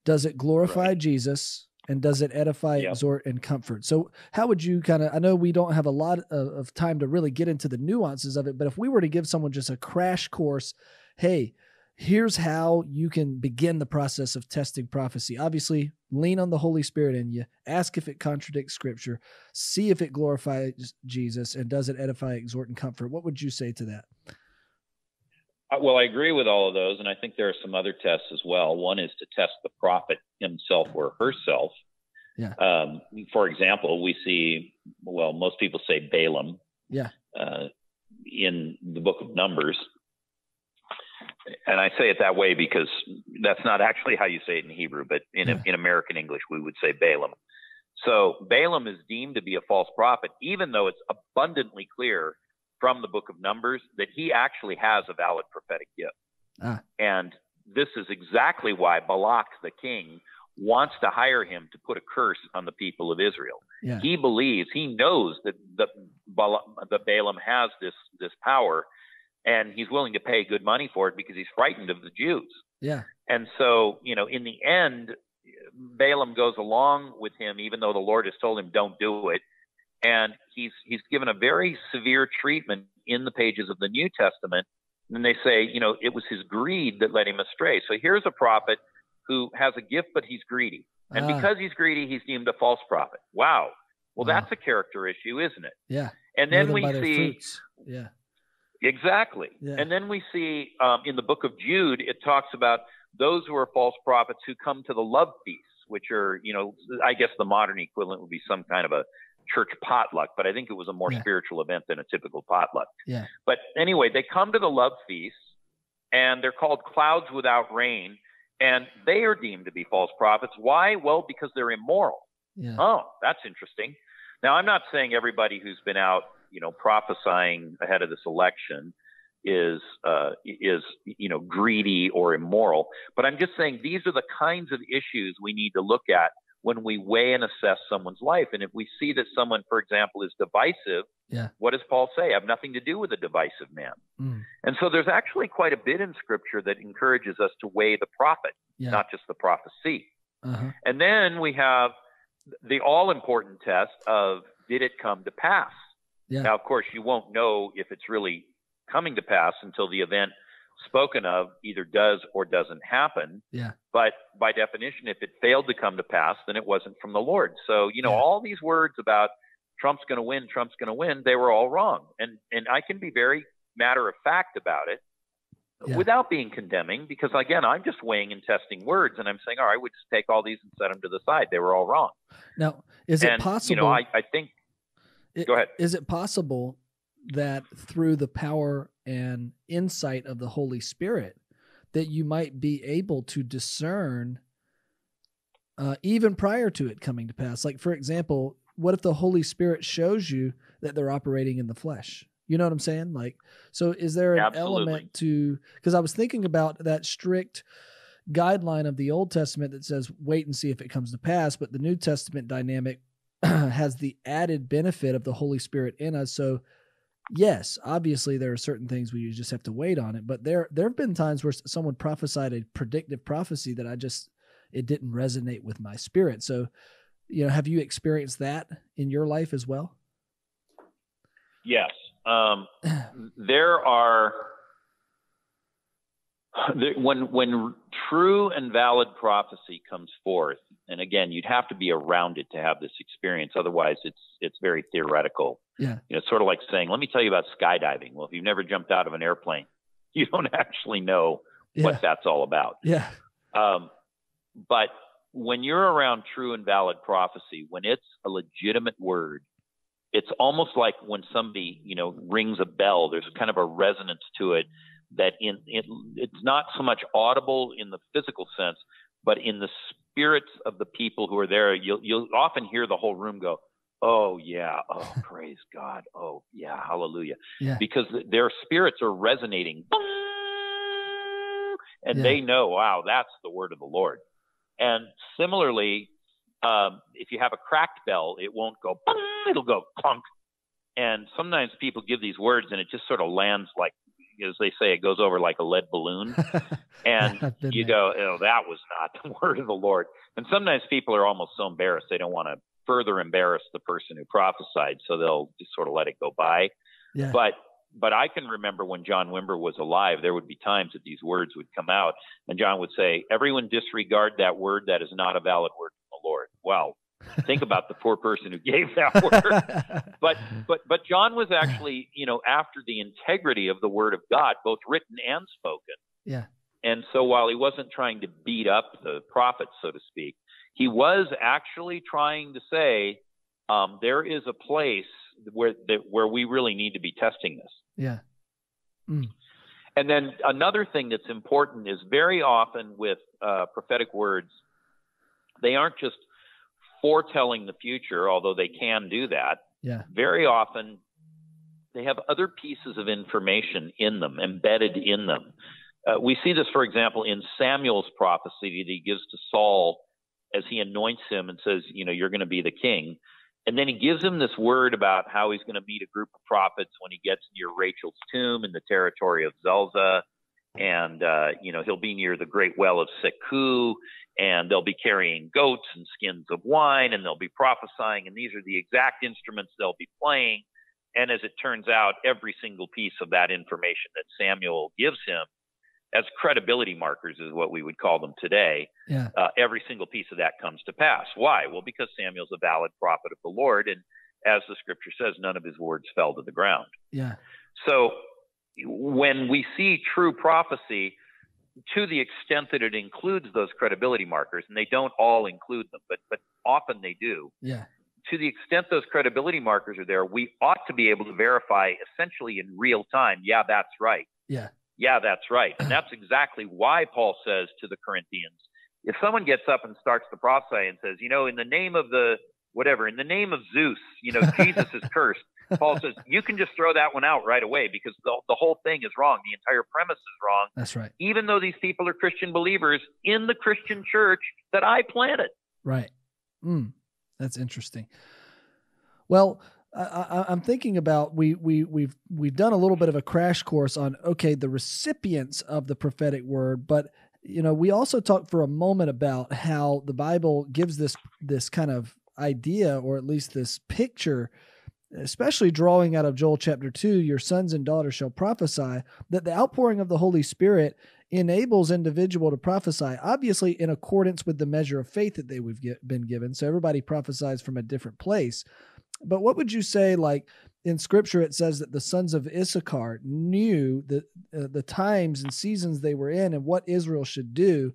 Does it glorify right. Jesus? And does it edify, yep. exhort, and comfort? So how would you kind of, I know we don't have a lot of, of time to really get into the nuances of it, but if we were to give someone just a crash course, hey, here's how you can begin the process of testing prophecy. Obviously, lean on the Holy Spirit in you, ask if it contradicts Scripture, see if it glorifies Jesus, and does it edify, exhort, and comfort? What would you say to that? Well, I agree with all of those, and I think there are some other tests as well. One is to test the prophet himself or herself. Yeah. Um, for example, we see, well, most people say Balaam yeah. uh, in the book of Numbers. And I say it that way because that's not actually how you say it in Hebrew, but in, yeah. in American English, we would say Balaam. So Balaam is deemed to be a false prophet, even though it's abundantly clear from the book of Numbers that he actually has a valid prophetic gift. Ah. And this is exactly why Balak, the king, wants to hire him to put a curse on the people of Israel. Yeah. He believes, he knows that the Balaam, the Balaam has this, this power, and he's willing to pay good money for it because he's frightened of the Jews. Yeah. And so, you know, in the end, Balaam goes along with him, even though the Lord has told him, don't do it. And he's he's given a very severe treatment in the pages of the New Testament. And they say, you know, it was his greed that led him astray. So here's a prophet who has a gift, but he's greedy. And ah. because he's greedy, he's deemed a false prophet. Wow. Well, wow. that's a character issue, isn't it? Yeah. And then we see. Yeah. Exactly. Yeah. And then we see um, in the book of Jude, it talks about those who are false prophets who come to the love feasts, which are, you know, I guess the modern equivalent would be some kind of a church potluck, but I think it was a more yeah. spiritual event than a typical potluck. Yeah. But anyway, they come to the love feasts, and they're called clouds without rain, and they are deemed to be false prophets. Why? Well, because they're immoral. Yeah. Oh, that's interesting. Now, I'm not saying everybody who's been out, you know, prophesying ahead of this election is, uh, is, you know, greedy or immoral, but I'm just saying these are the kinds of issues we need to look at when we weigh and assess someone's life. And if we see that someone, for example, is divisive, yeah. what does Paul say? I have nothing to do with a divisive man. Mm. And so there's actually quite a bit in Scripture that encourages us to weigh the prophet, yeah. not just the prophecy. Uh-huh. And then we have the all-important test of, did it come to pass? Yeah. Now, of course, you won't know if it's really coming to pass until the event spoken of either does or doesn't happen. Yeah. But by definition, if it failed to come to pass, then it wasn't from the Lord. So, you know, yeah. all these words about Trump's going to win, Trump's going to win, they were all wrong. And and I can be very matter of fact about it yeah. without being condemning, because again, I'm just weighing and testing words, and I'm saying, all right, we just take all these and set them to the side. They were all wrong. Now, is it and, possible? You know, I, I think, it, go ahead. Is it possible that through the power and insight of the Holy Spirit that you might be able to discern uh, even prior to it coming to pass? Like, for example, what if the Holy Spirit shows you that they're operating in the flesh? You know what I'm saying? Like, so is there an Absolutely. Element to, because I was thinking about that strict guideline of the Old Testament that says, wait and see if it comes to pass, but the New Testament dynamic has the added benefit of the Holy Spirit in us. So yes, obviously there are certain things where you just have to wait on it, but there there have been times where someone prophesied a predictive prophecy that I just, it didn't resonate with my spirit. So, you know, have you experienced that in your life as well? Yes. Um, there are, there, when when true and valid prophecy comes forth, and again, you'd have to be around it to have this experience. Otherwise, it's it's very theoretical. Yeah. You know, it's sort of like saying, let me tell you about skydiving. Well, if you've never jumped out of an airplane, you don't actually know yeah. what that's all about. Yeah. Um, but when you're around true and valid prophecy, when it's a legitimate word, it's almost like when somebody, you know, rings a bell, there's kind of a resonance to it that in it, it's not so much audible in the physical sense, but in the spirits of the people who are there, you'll, you'll often hear the whole room go, oh yeah, oh praise God, oh yeah, hallelujah, yeah. Because their spirits are resonating, and yeah. they know, wow, that's the word of the Lord. And similarly, um, if you have a cracked bell, it won't go, it'll go clunk. And sometimes people give these words, and it just sort of lands like, as they say, it goes over like a lead balloon. And you there. go, oh, that was not the word of the Lord. And sometimes people are almost so embarrassed, they don't want to further embarrass the person who prophesied, so they'll just sort of let it go by. Yeah. But but I can remember when John Wimber was alive, there would be times that these words would come out, and John would say, everyone disregard that word. That is not a valid word from the Lord. Well, think about the poor person who gave that word. But but but John was actually, you know, after the integrity of the word of God, both written and spoken. Yeah. And so while he wasn't trying to beat up the prophets, so to speak, he was actually trying to say, um, there is a place where that, where we really need to be testing this. Yeah. Mm. And then another thing that's important is very often with uh, prophetic words, they aren't just foretelling the future, although they can do that. Yeah. Very often they have other pieces of information in them, embedded in them. Uh, we see this, for example, in Samuel's prophecy that he gives to Saul as he anoints him and says, you know, you're going to be the king. And then he gives him this word about how he's going to meet a group of prophets when he gets near Rachel's tomb in the territory of Zelzah. And, uh, you know, he'll be near the great well of Seku, and they'll be carrying goats and skins of wine, and they'll be prophesying. And these are the exact instruments they'll be playing. And as it turns out, every single piece of that information that Samuel gives him as credibility markers is what we would call them today. Yeah. Uh, every single piece of that comes to pass. Why? Well, because Samuel's a valid prophet of the Lord. And as the scripture says, none of his words fell to the ground. Yeah. So when we see true prophecy, to the extent that it includes those credibility markers, and they don't all include them, but, but often they do. Yeah. To the extent those credibility markers are there, we ought to be able to verify essentially in real time. Yeah, that's right. Yeah. Yeah, that's right. And that's exactly why Paul says to the Corinthians, if someone gets up and starts to prophesy and says, you know, in the name of the whatever, in the name of Zeus, you know, Jesus is cursed. Paul says, you can just throw that one out right away, because the, the whole thing is wrong. The entire premise is wrong. That's right. Even though these people are Christian believers in the Christian church that I planted. Right. Mm, that's interesting. Well, I, I'm thinking about, we, we, we've, we've done a little bit of a crash course on, okay, the recipients of the prophetic word, but you know, we also talked for a moment about how the Bible gives this, this kind of idea, or at least this picture, especially drawing out of Joel chapter two, your sons and daughters shall prophesy, that the outpouring of the Holy Spirit enables individual to prophesy, obviously in accordance with the measure of faith that they we've get, been given. So everybody prophesies from a different place. But what would you say, like in scripture, it says that the sons of Issachar knew the, uh, the times and seasons they were in and what Israel should do.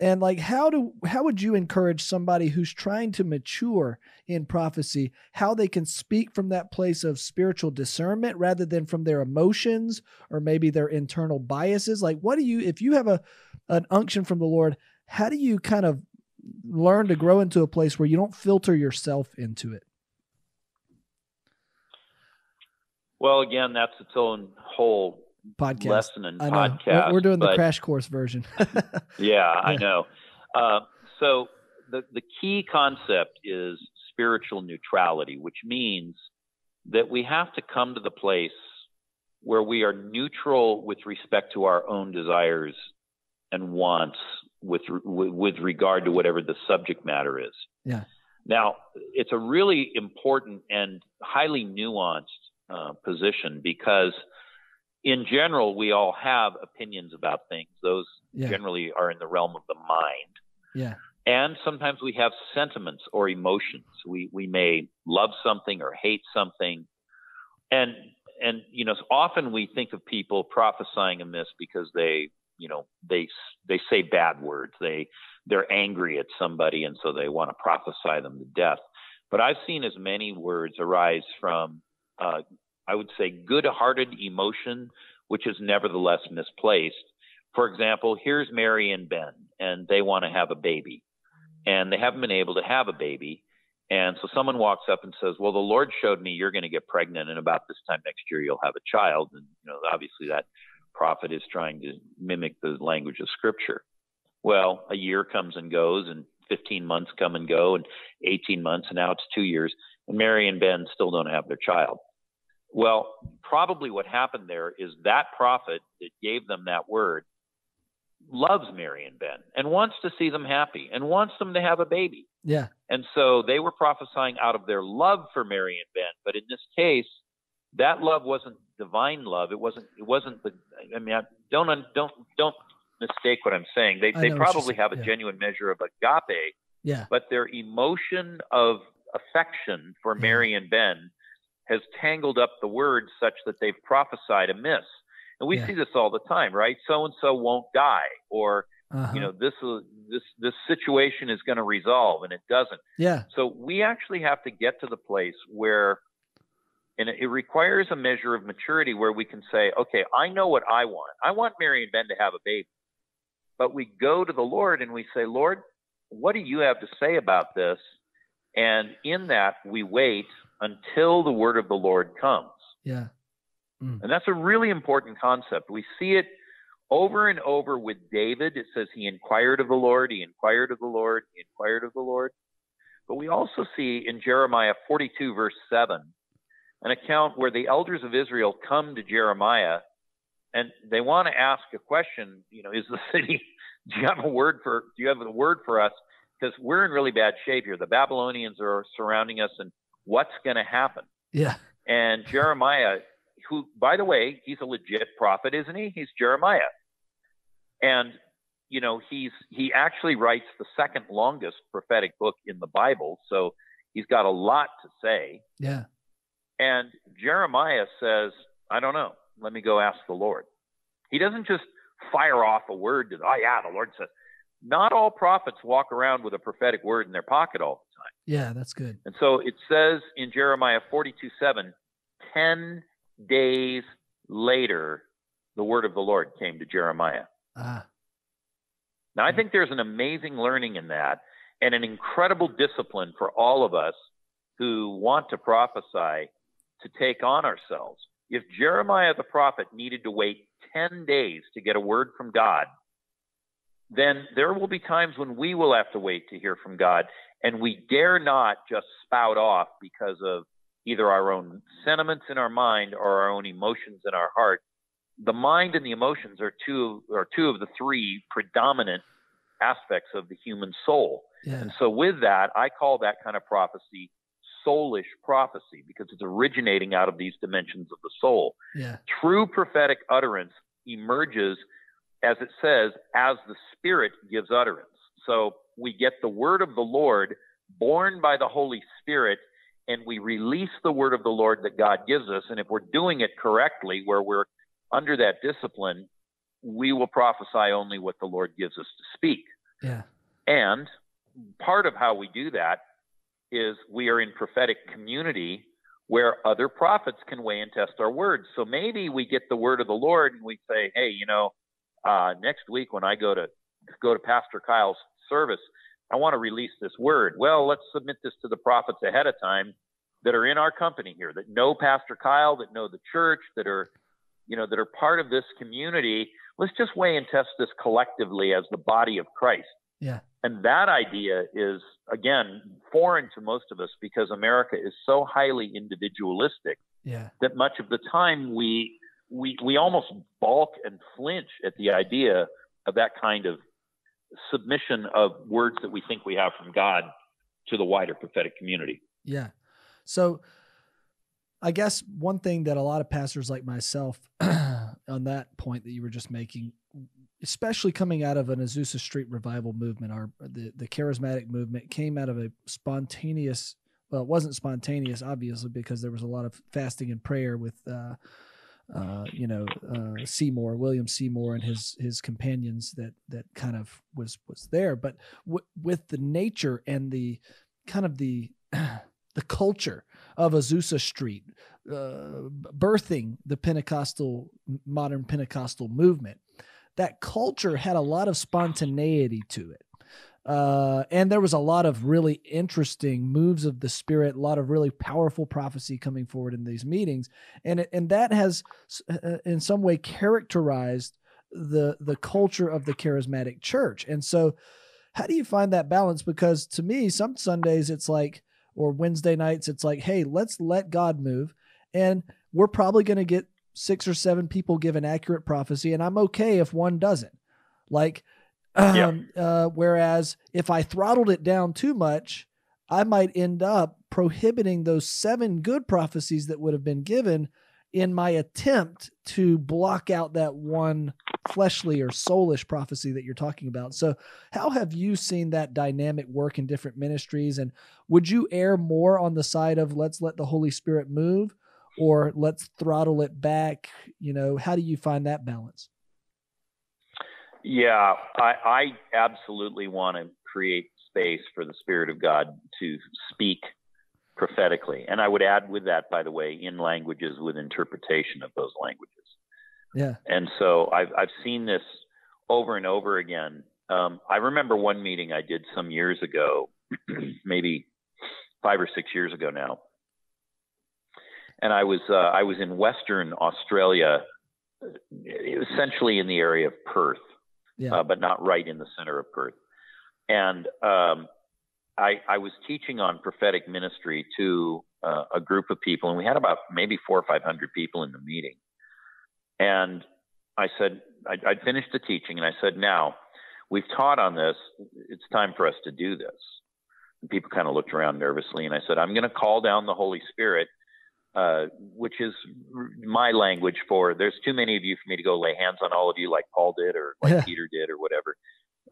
And like, how do, how would you encourage somebody who's trying to mature in prophecy, how they can speak from that place of spiritual discernment rather than from their emotions or maybe their internal biases? Like, what do you, if you have a, an unction from the Lord, how do you kind of learn to grow into a place where you don't filter yourself into it? Well, again, that's its own whole podcast. Lesson and I know. podcast. We're doing the crash course version. Yeah, I know. Uh, so the, the key concept is spiritual neutrality, which means that we have to come to the place where we are neutral with respect to our own desires and wants with, with, with regard to whatever the subject matter is. Yeah. Now, it's a really important and highly nuanced uh, position, because in general, we all have opinions about things. Those yeah. generally are in the realm of the mind. Yeah. And sometimes we have sentiments or emotions. We we may love something or hate something. And and you know, often we think of people prophesying amiss because they, you know, they they say bad words. They they're angry at somebody, and so they want to prophesy them to death. But I've seen as many words arise from uh I would say good-hearted emotion, which is nevertheless misplaced. For example, here's Mary and Ben, and they want to have a baby, and they haven't been able to have a baby. And so someone walks up and says, well, the Lord showed me you're going to get pregnant, and about this time next year you'll have a child. And you know, obviously that prophet is trying to mimic the language of Scripture. Well, a year comes and goes, and fifteen months come and go, and eighteen months, and now it's two years. And Mary and Ben still don't have their child. Well, probably what happened there is that prophet that gave them that word loves Mary and Ben and wants to see them happy and wants them to have a baby. Yeah. And so they were prophesying out of their love for Mary and Ben. But in this case, that love wasn't divine love. It wasn't, it wasn't, the, I mean, I don't, don't, don't mistake what I'm saying. They, they probably have a yeah. genuine measure of agape, yeah. but their emotion of affection for yeah. Mary and Ben has tangled up the words such that they've prophesied amiss. And we yeah. see this all the time, right? So-and-so won't die, or, uh-huh. you know, this, this, this situation is going to resolve, and it doesn't. Yeah. So we actually have to get to the place where, and it requires a measure of maturity where we can say, okay, I know what I want. I want Mary and Ben to have a baby. But we go to the Lord and we say, Lord, what do you have to say about this? And in that, we wait until the word of the Lord comes. Yeah. Mm. And that's a really important concept. We see it over and over with David. It says he inquired of the Lord, he inquired of the Lord, he inquired of the Lord. But we also see in Jeremiah forty-two, verse seven, an account where the elders of Israel come to Jeremiah and they want to ask a question, you know, is the city, do you have a word for, do you have a word for us? Because we're in really bad shape here. The Babylonians are surrounding us, and what's going to happen? Yeah. And Jeremiah, who, by the way, he's a legit prophet, isn't he? He's Jeremiah. And, you know, he's he actually writes the second longest prophetic book in the Bible. So he's got a lot to say. Yeah. And Jeremiah says, I don't know. Let me go ask the Lord. He doesn't just fire off a word. To, oh, yeah, the Lord says. Not all prophets walk around with a prophetic word in their pocket all the time. Yeah, that's good. And so it says in Jeremiah forty-two seven, ten days later, the word of the Lord came to Jeremiah. Ah. Now, I think there's an amazing learning in that and an incredible discipline for all of us who want to prophesy to take on ourselves. If Jeremiah the prophet needed to wait ten days to get a word from God, then there will be times when we will have to wait to hear from God, and we dare not just spout off because of either our own sentiments in our mind or our own emotions in our heart. The mind and the emotions are two, are two of the three predominant aspects of the human soul. Yeah. And so with that, I call that kind of prophecy soulish prophecy because it's originating out of these dimensions of the soul. Yeah. True prophetic utterance emerges, as it says, as the Spirit gives utterance. So we get the word of the Lord born by the Holy Spirit, and we release the word of the Lord that God gives us. And if we're doing it correctly, where we're under that discipline, we will prophesy only what the Lord gives us to speak. Yeah. And part of how we do that is we are in prophetic community where other prophets can weigh and test our words. So maybe we get the word of the Lord and we say, hey, you know, Uh, next week when I go to go to Pastor Kyle's service, I want to release this word. Well, let's submit this to the prophets ahead of time that are in our company here, that know Pastor Kyle, that know the church, that are, you know, that are part of this community. Let's just weigh and test this collectively as the body of Christ. Yeah. And that idea is, again, foreign to most of us because America is so highly individualistic yeah. that much of the time we We we almost balk and flinch at the idea of that kind of submission of words that we think we have from God to the wider prophetic community. Yeah. So I guess one thing that a lot of pastors like myself on that point that you were just making, especially coming out of an Azusa Street Revival movement, our the, the charismatic movement came out of a spontaneous, well, it wasn't spontaneous, obviously, because there was a lot of fasting and prayer with uh Uh, you know, uh, Seymour, William Seymour and his, his companions that, that kind of was, was there, but w with the nature and the kind of the, the culture of Azusa Street, uh, birthing the Pentecostal, modern Pentecostal movement, that culture had a lot of spontaneity to it. Uh, and there was a lot of really interesting moves of the Spirit, a lot of really powerful prophecy coming forward in these meetings. And, and that has uh, in some way characterized the, the culture of the charismatic church. And so how do you find that balance? Because to me, some Sundays it's like, or Wednesday nights, it's like, hey, let's let God move. And we're probably going to get six or seven people give an accurate prophecy. And I'm okay if one doesn't. Like, Um, yeah. uh, whereas if I throttled it down too much, I might end up prohibiting those seven good prophecies that would have been given in my attempt to block out that one fleshly or soulish prophecy that you're talking about. So how have you seen that dynamic work in different ministries? And would you err more on the side of let's let the Holy Spirit move or let's throttle it back? You know, how do you find that balance? Yeah, I, I absolutely want to create space for the Spirit of God to speak prophetically. And I would add with that, by the way, in languages with interpretation of those languages. Yeah. And so I've, I've seen this over and over again. Um, I remember one meeting I did some years ago, maybe five or six years ago now. And I was, uh, I was in Western Australia, essentially in the area of Perth. Yeah. Uh, but not right in the center of Perth. And um, I, I was teaching on prophetic ministry to uh, a group of people, and we had about maybe four or five hundred people in the meeting. And I said, I, I'd finished the teaching, and I said, now, we've taught on this. It's time for us to do this. And people kind of looked around nervously, and I said, I'm going to call down the Holy Spirit, uh, which is my language for there's too many of you for me to go lay hands on all of you like Paul did or like yeah. Peter did or whatever.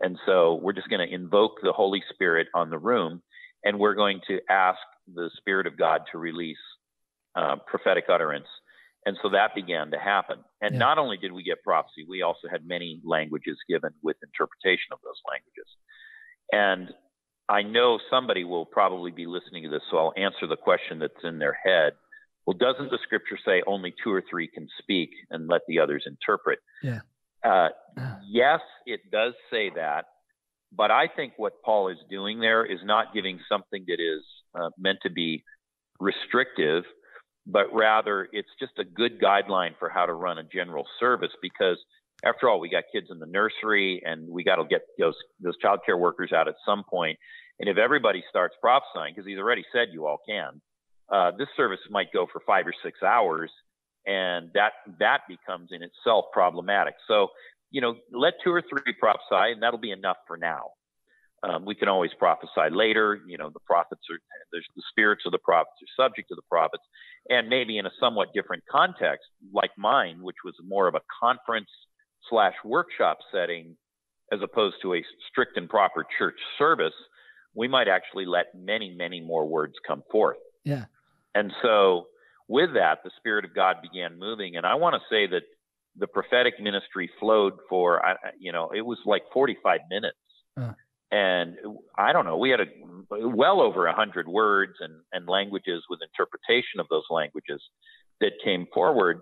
And so we're just going to invoke the Holy Spirit on the room, and we're going to ask the Spirit of God to release uh, prophetic utterance. And so that began to happen. And yeah. not only did we get prophecy, we also had many languages given with interpretation of those languages. And I know somebody will probably be listening to this, so I'll answer the question that's in their head. Well, doesn't the scripture say only two or three can speak and let the others interpret? Yeah. Uh, yes, it does say that. But I think what Paul is doing there is not giving something that is uh, meant to be restrictive, but rather it's just a good guideline for how to run a general service, because after all, we got kids in the nursery and we got to get those, those child care workers out at some point. And if everybody starts prophesying, because he's already said you all can, Uh, this service might go for five or six hours, and that that becomes in itself problematic. So, you know, let two or three prophesy, and that'll be enough for now. Um, we can always prophesy later. You know, the prophets are there's the spirits of the prophets are subject to the prophets, and maybe in a somewhat different context, like mine, which was more of a conference slash workshop setting, as opposed to a strict and proper church service. We might actually let many, many more words come forth. Yeah. And so with that, the Spirit of God began moving. And I want to say that the prophetic ministry flowed for, you know, it was like forty-five minutes. Uh. And I don't know, we had a, well over one hundred words and, and languages with interpretation of those languages that came forward.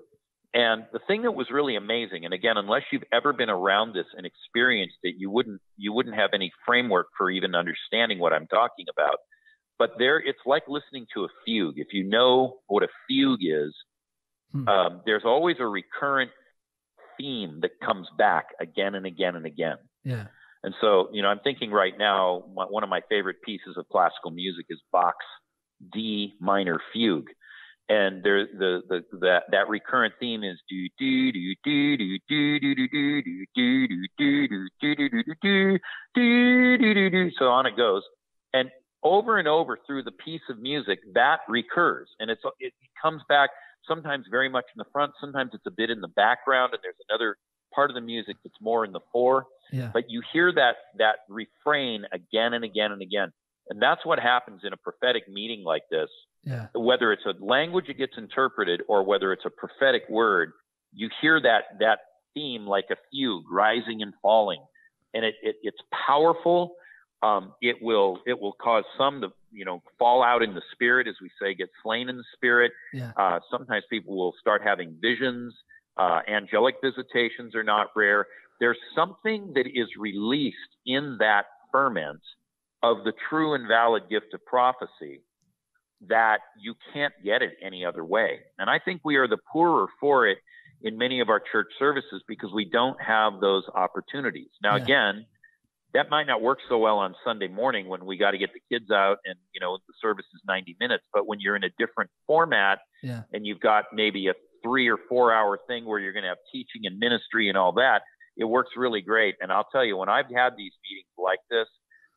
And the thing that was really amazing, and again, unless you've ever been around this and experienced it, you wouldn't, you wouldn't have any framework for even understanding what I'm talking about. But there, it's like listening to a fugue. If you know what a fugue is, hmm. um, there's always a recurrent theme that comes back again and again and again. Yeah. And so, you know, I'm thinking right now, my, one of my favorite pieces of classical music is Bach's D minor fugue, and there, the the that that recurrent theme is do do do do do do do do do do do do do do do do. So on it goes, and over and over through the piece of music that recurs, and it's it comes back sometimes very much in the front, sometimes it's a bit in the background, and there's another part of the music that's more in the fore. Yeah. But you hear that that refrain again and again and again, and that's what happens in a prophetic meeting like this. Yeah. Whether it's a language that gets interpreted or whether it's a prophetic word, you hear that that theme like a fugue rising and falling, and it, it it's powerful. Um, it will it will cause some to, you know, fall out in the spirit, as we say, get slain in the spirit. Yeah. Uh, sometimes people will start having visions. Uh, angelic visitations are not rare. There's something that is released in that ferments of the true and valid gift of prophecy that you can't get it any other way. And I think we are the poorer for it in many of our church services because we don't have those opportunities. Now, yeah. again, that might not work so well on Sunday morning when we got to get the kids out and, you know, the service is ninety minutes. But when you're in a different format yeah. and you've got maybe a three or four hour thing where you're going to have teaching and ministry and all that, it works really great. And I'll tell you, when I've had these meetings like this,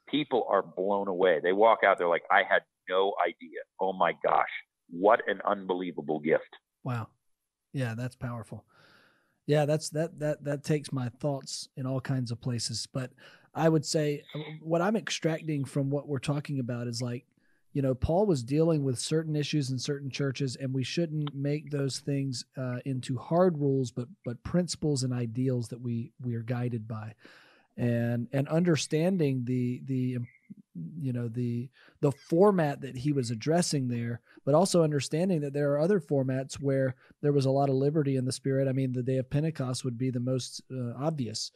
people are blown away. They walk out, they're like, I had no idea. Oh my gosh, what an unbelievable gift. Wow. Yeah, that's powerful. Yeah, that's that that that takes my thoughts in all kinds of places. But I would say what I'm extracting from what we're talking about is like, you know, Paul was dealing with certain issues in certain churches, and we shouldn't make those things uh, into hard rules, but but principles and ideals that we we are guided by, and and understanding the the you know the the format that he was addressing there, but also understanding that there are other formats where there was a lot of liberty in the Spirit. I mean, the day of Pentecost would be the most uh, obvious,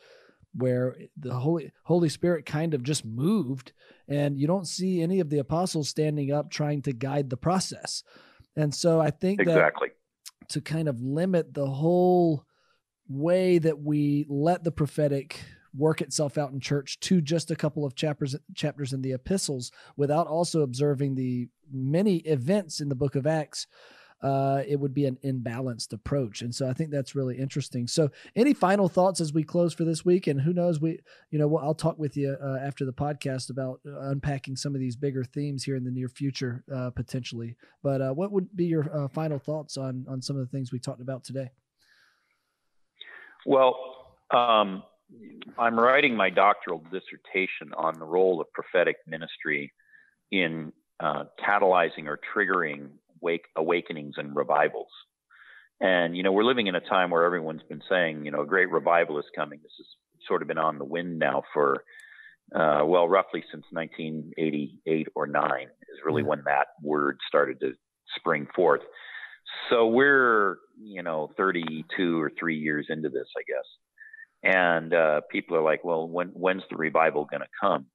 where the Holy Holy Spirit kind of just moved, and you don't see any of the apostles standing up trying to guide the process. And so I think exactly. that to kind of limit the whole way that we let the prophetic work itself out in church to just a couple of chapters chapters in the epistles without also observing the many events in the book of Acts, Uh, it would be an imbalanced approach. And so I think that's really interesting. So any final thoughts as we close for this week? And who knows, we, you know, we'll, I'll talk with you uh, after the podcast about uh, unpacking some of these bigger themes here in the near future, uh, potentially. But uh, what would be your uh, final thoughts on, on some of the things we talked about today? Well, um, I'm writing my doctoral dissertation on the role of prophetic ministry in uh, catalyzing or triggering Wake, awakenings and revivals. And, you know, we're living in a time where everyone's been saying, you know, a great revival is coming. This has sort of been on the wind now for, uh, well, roughly since nineteen eighty-eight or nine is really when that word started to spring forth. So we're, you know, thirty-two or three years into this, I guess. And uh, people are like, well, when when's the revival going to come?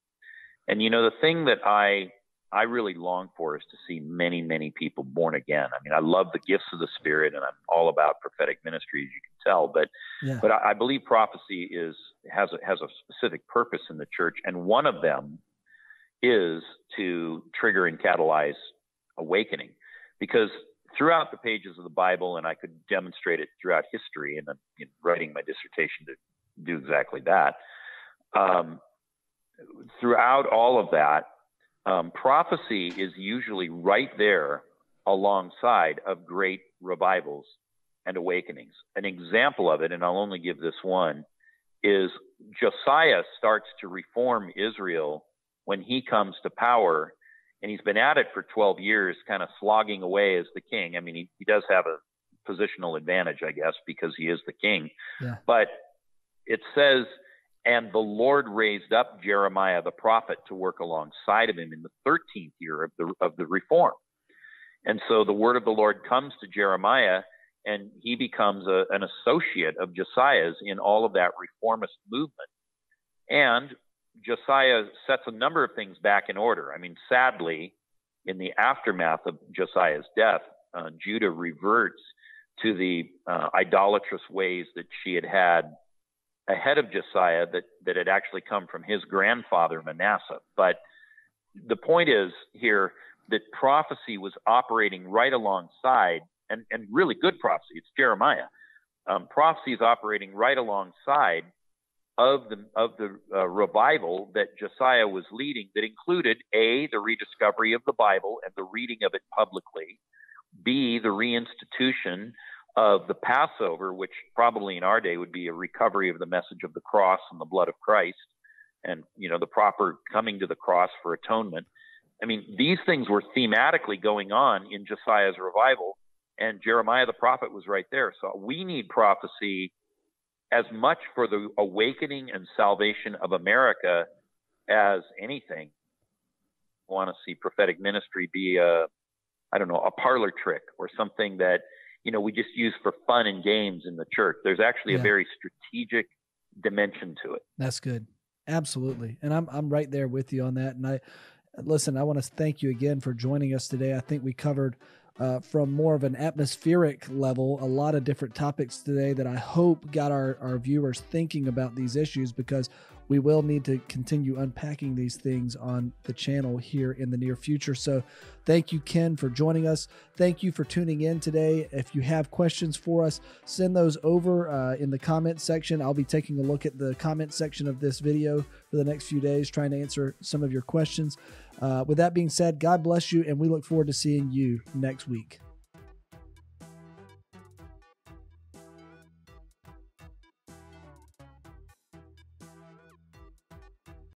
And, you know, the thing that I I really long for is to see many, many people born again. I mean, I love the gifts of the Spirit, and I'm all about prophetic ministry, as you can tell. But, yeah. but I, I believe prophecy is has a, has a specific purpose in the church, and one of them is to trigger and catalyze awakening. Because throughout the pages of the Bible, and I could demonstrate it throughout history, and I'm you know, writing my dissertation to do exactly that. Um, throughout all of that. Um, prophecy is usually right there alongside of great revivals and awakenings. An example of it, and I'll only give this one, is Josiah starts to reform Israel when he comes to power, and he's been at it for twelve years, kind of slogging away as the king. I mean, he, he does have a positional advantage, I guess, because he is the king. Yeah. But it says, and the Lord raised up Jeremiah the prophet to work alongside of him in the thirteenth year of the of the reform. And so the word of the Lord comes to Jeremiah, and he becomes a, an associate of Josiah's in all of that reformist movement. And Josiah sets a number of things back in order. I mean, sadly, in the aftermath of Josiah's death, uh, Judah reverts to the uh, idolatrous ways that she had had ahead of Josiah that, that had actually come from his grandfather, Manasseh. But the point is here that prophecy was operating right alongside, and, and really good prophecy, it's Jeremiah. Um, prophecy is operating right alongside of the, of the uh, revival that Josiah was leading that included, A, the rediscovery of the Bible and the reading of it publicly, B, the reinstitution of the Passover, which probably in our day would be a recovery of the message of the cross and the blood of Christ and, you know, the proper coming to the cross for atonement. I mean, these things were thematically going on in Josiah's revival, and Jeremiah the prophet was right there. So we need prophecy as much for the awakening and salvation of America as anything. I want to see prophetic ministry be a, I don't know, a parlor trick or something that, you know, we just use for fun and games in the church. There's actually yeah. a very strategic dimension to it. That's good. Absolutely. And I'm I'm right there with you on that. And I listen, I want to thank you again for joining us today. I think we covered uh, from more of an atmospheric level, a lot of different topics today that I hope got our, our viewers thinking about these issues, because we will need to continue unpacking these things on the channel here in the near future. So thank you, Ken, for joining us. Thank you for tuning in today. If you have questions for us, send those over uh, in the comment section. I'll be taking a look at the comment section of this video for the next few days, trying to answer some of your questions. Uh, with that being said, God bless you, and we look forward to seeing you next week.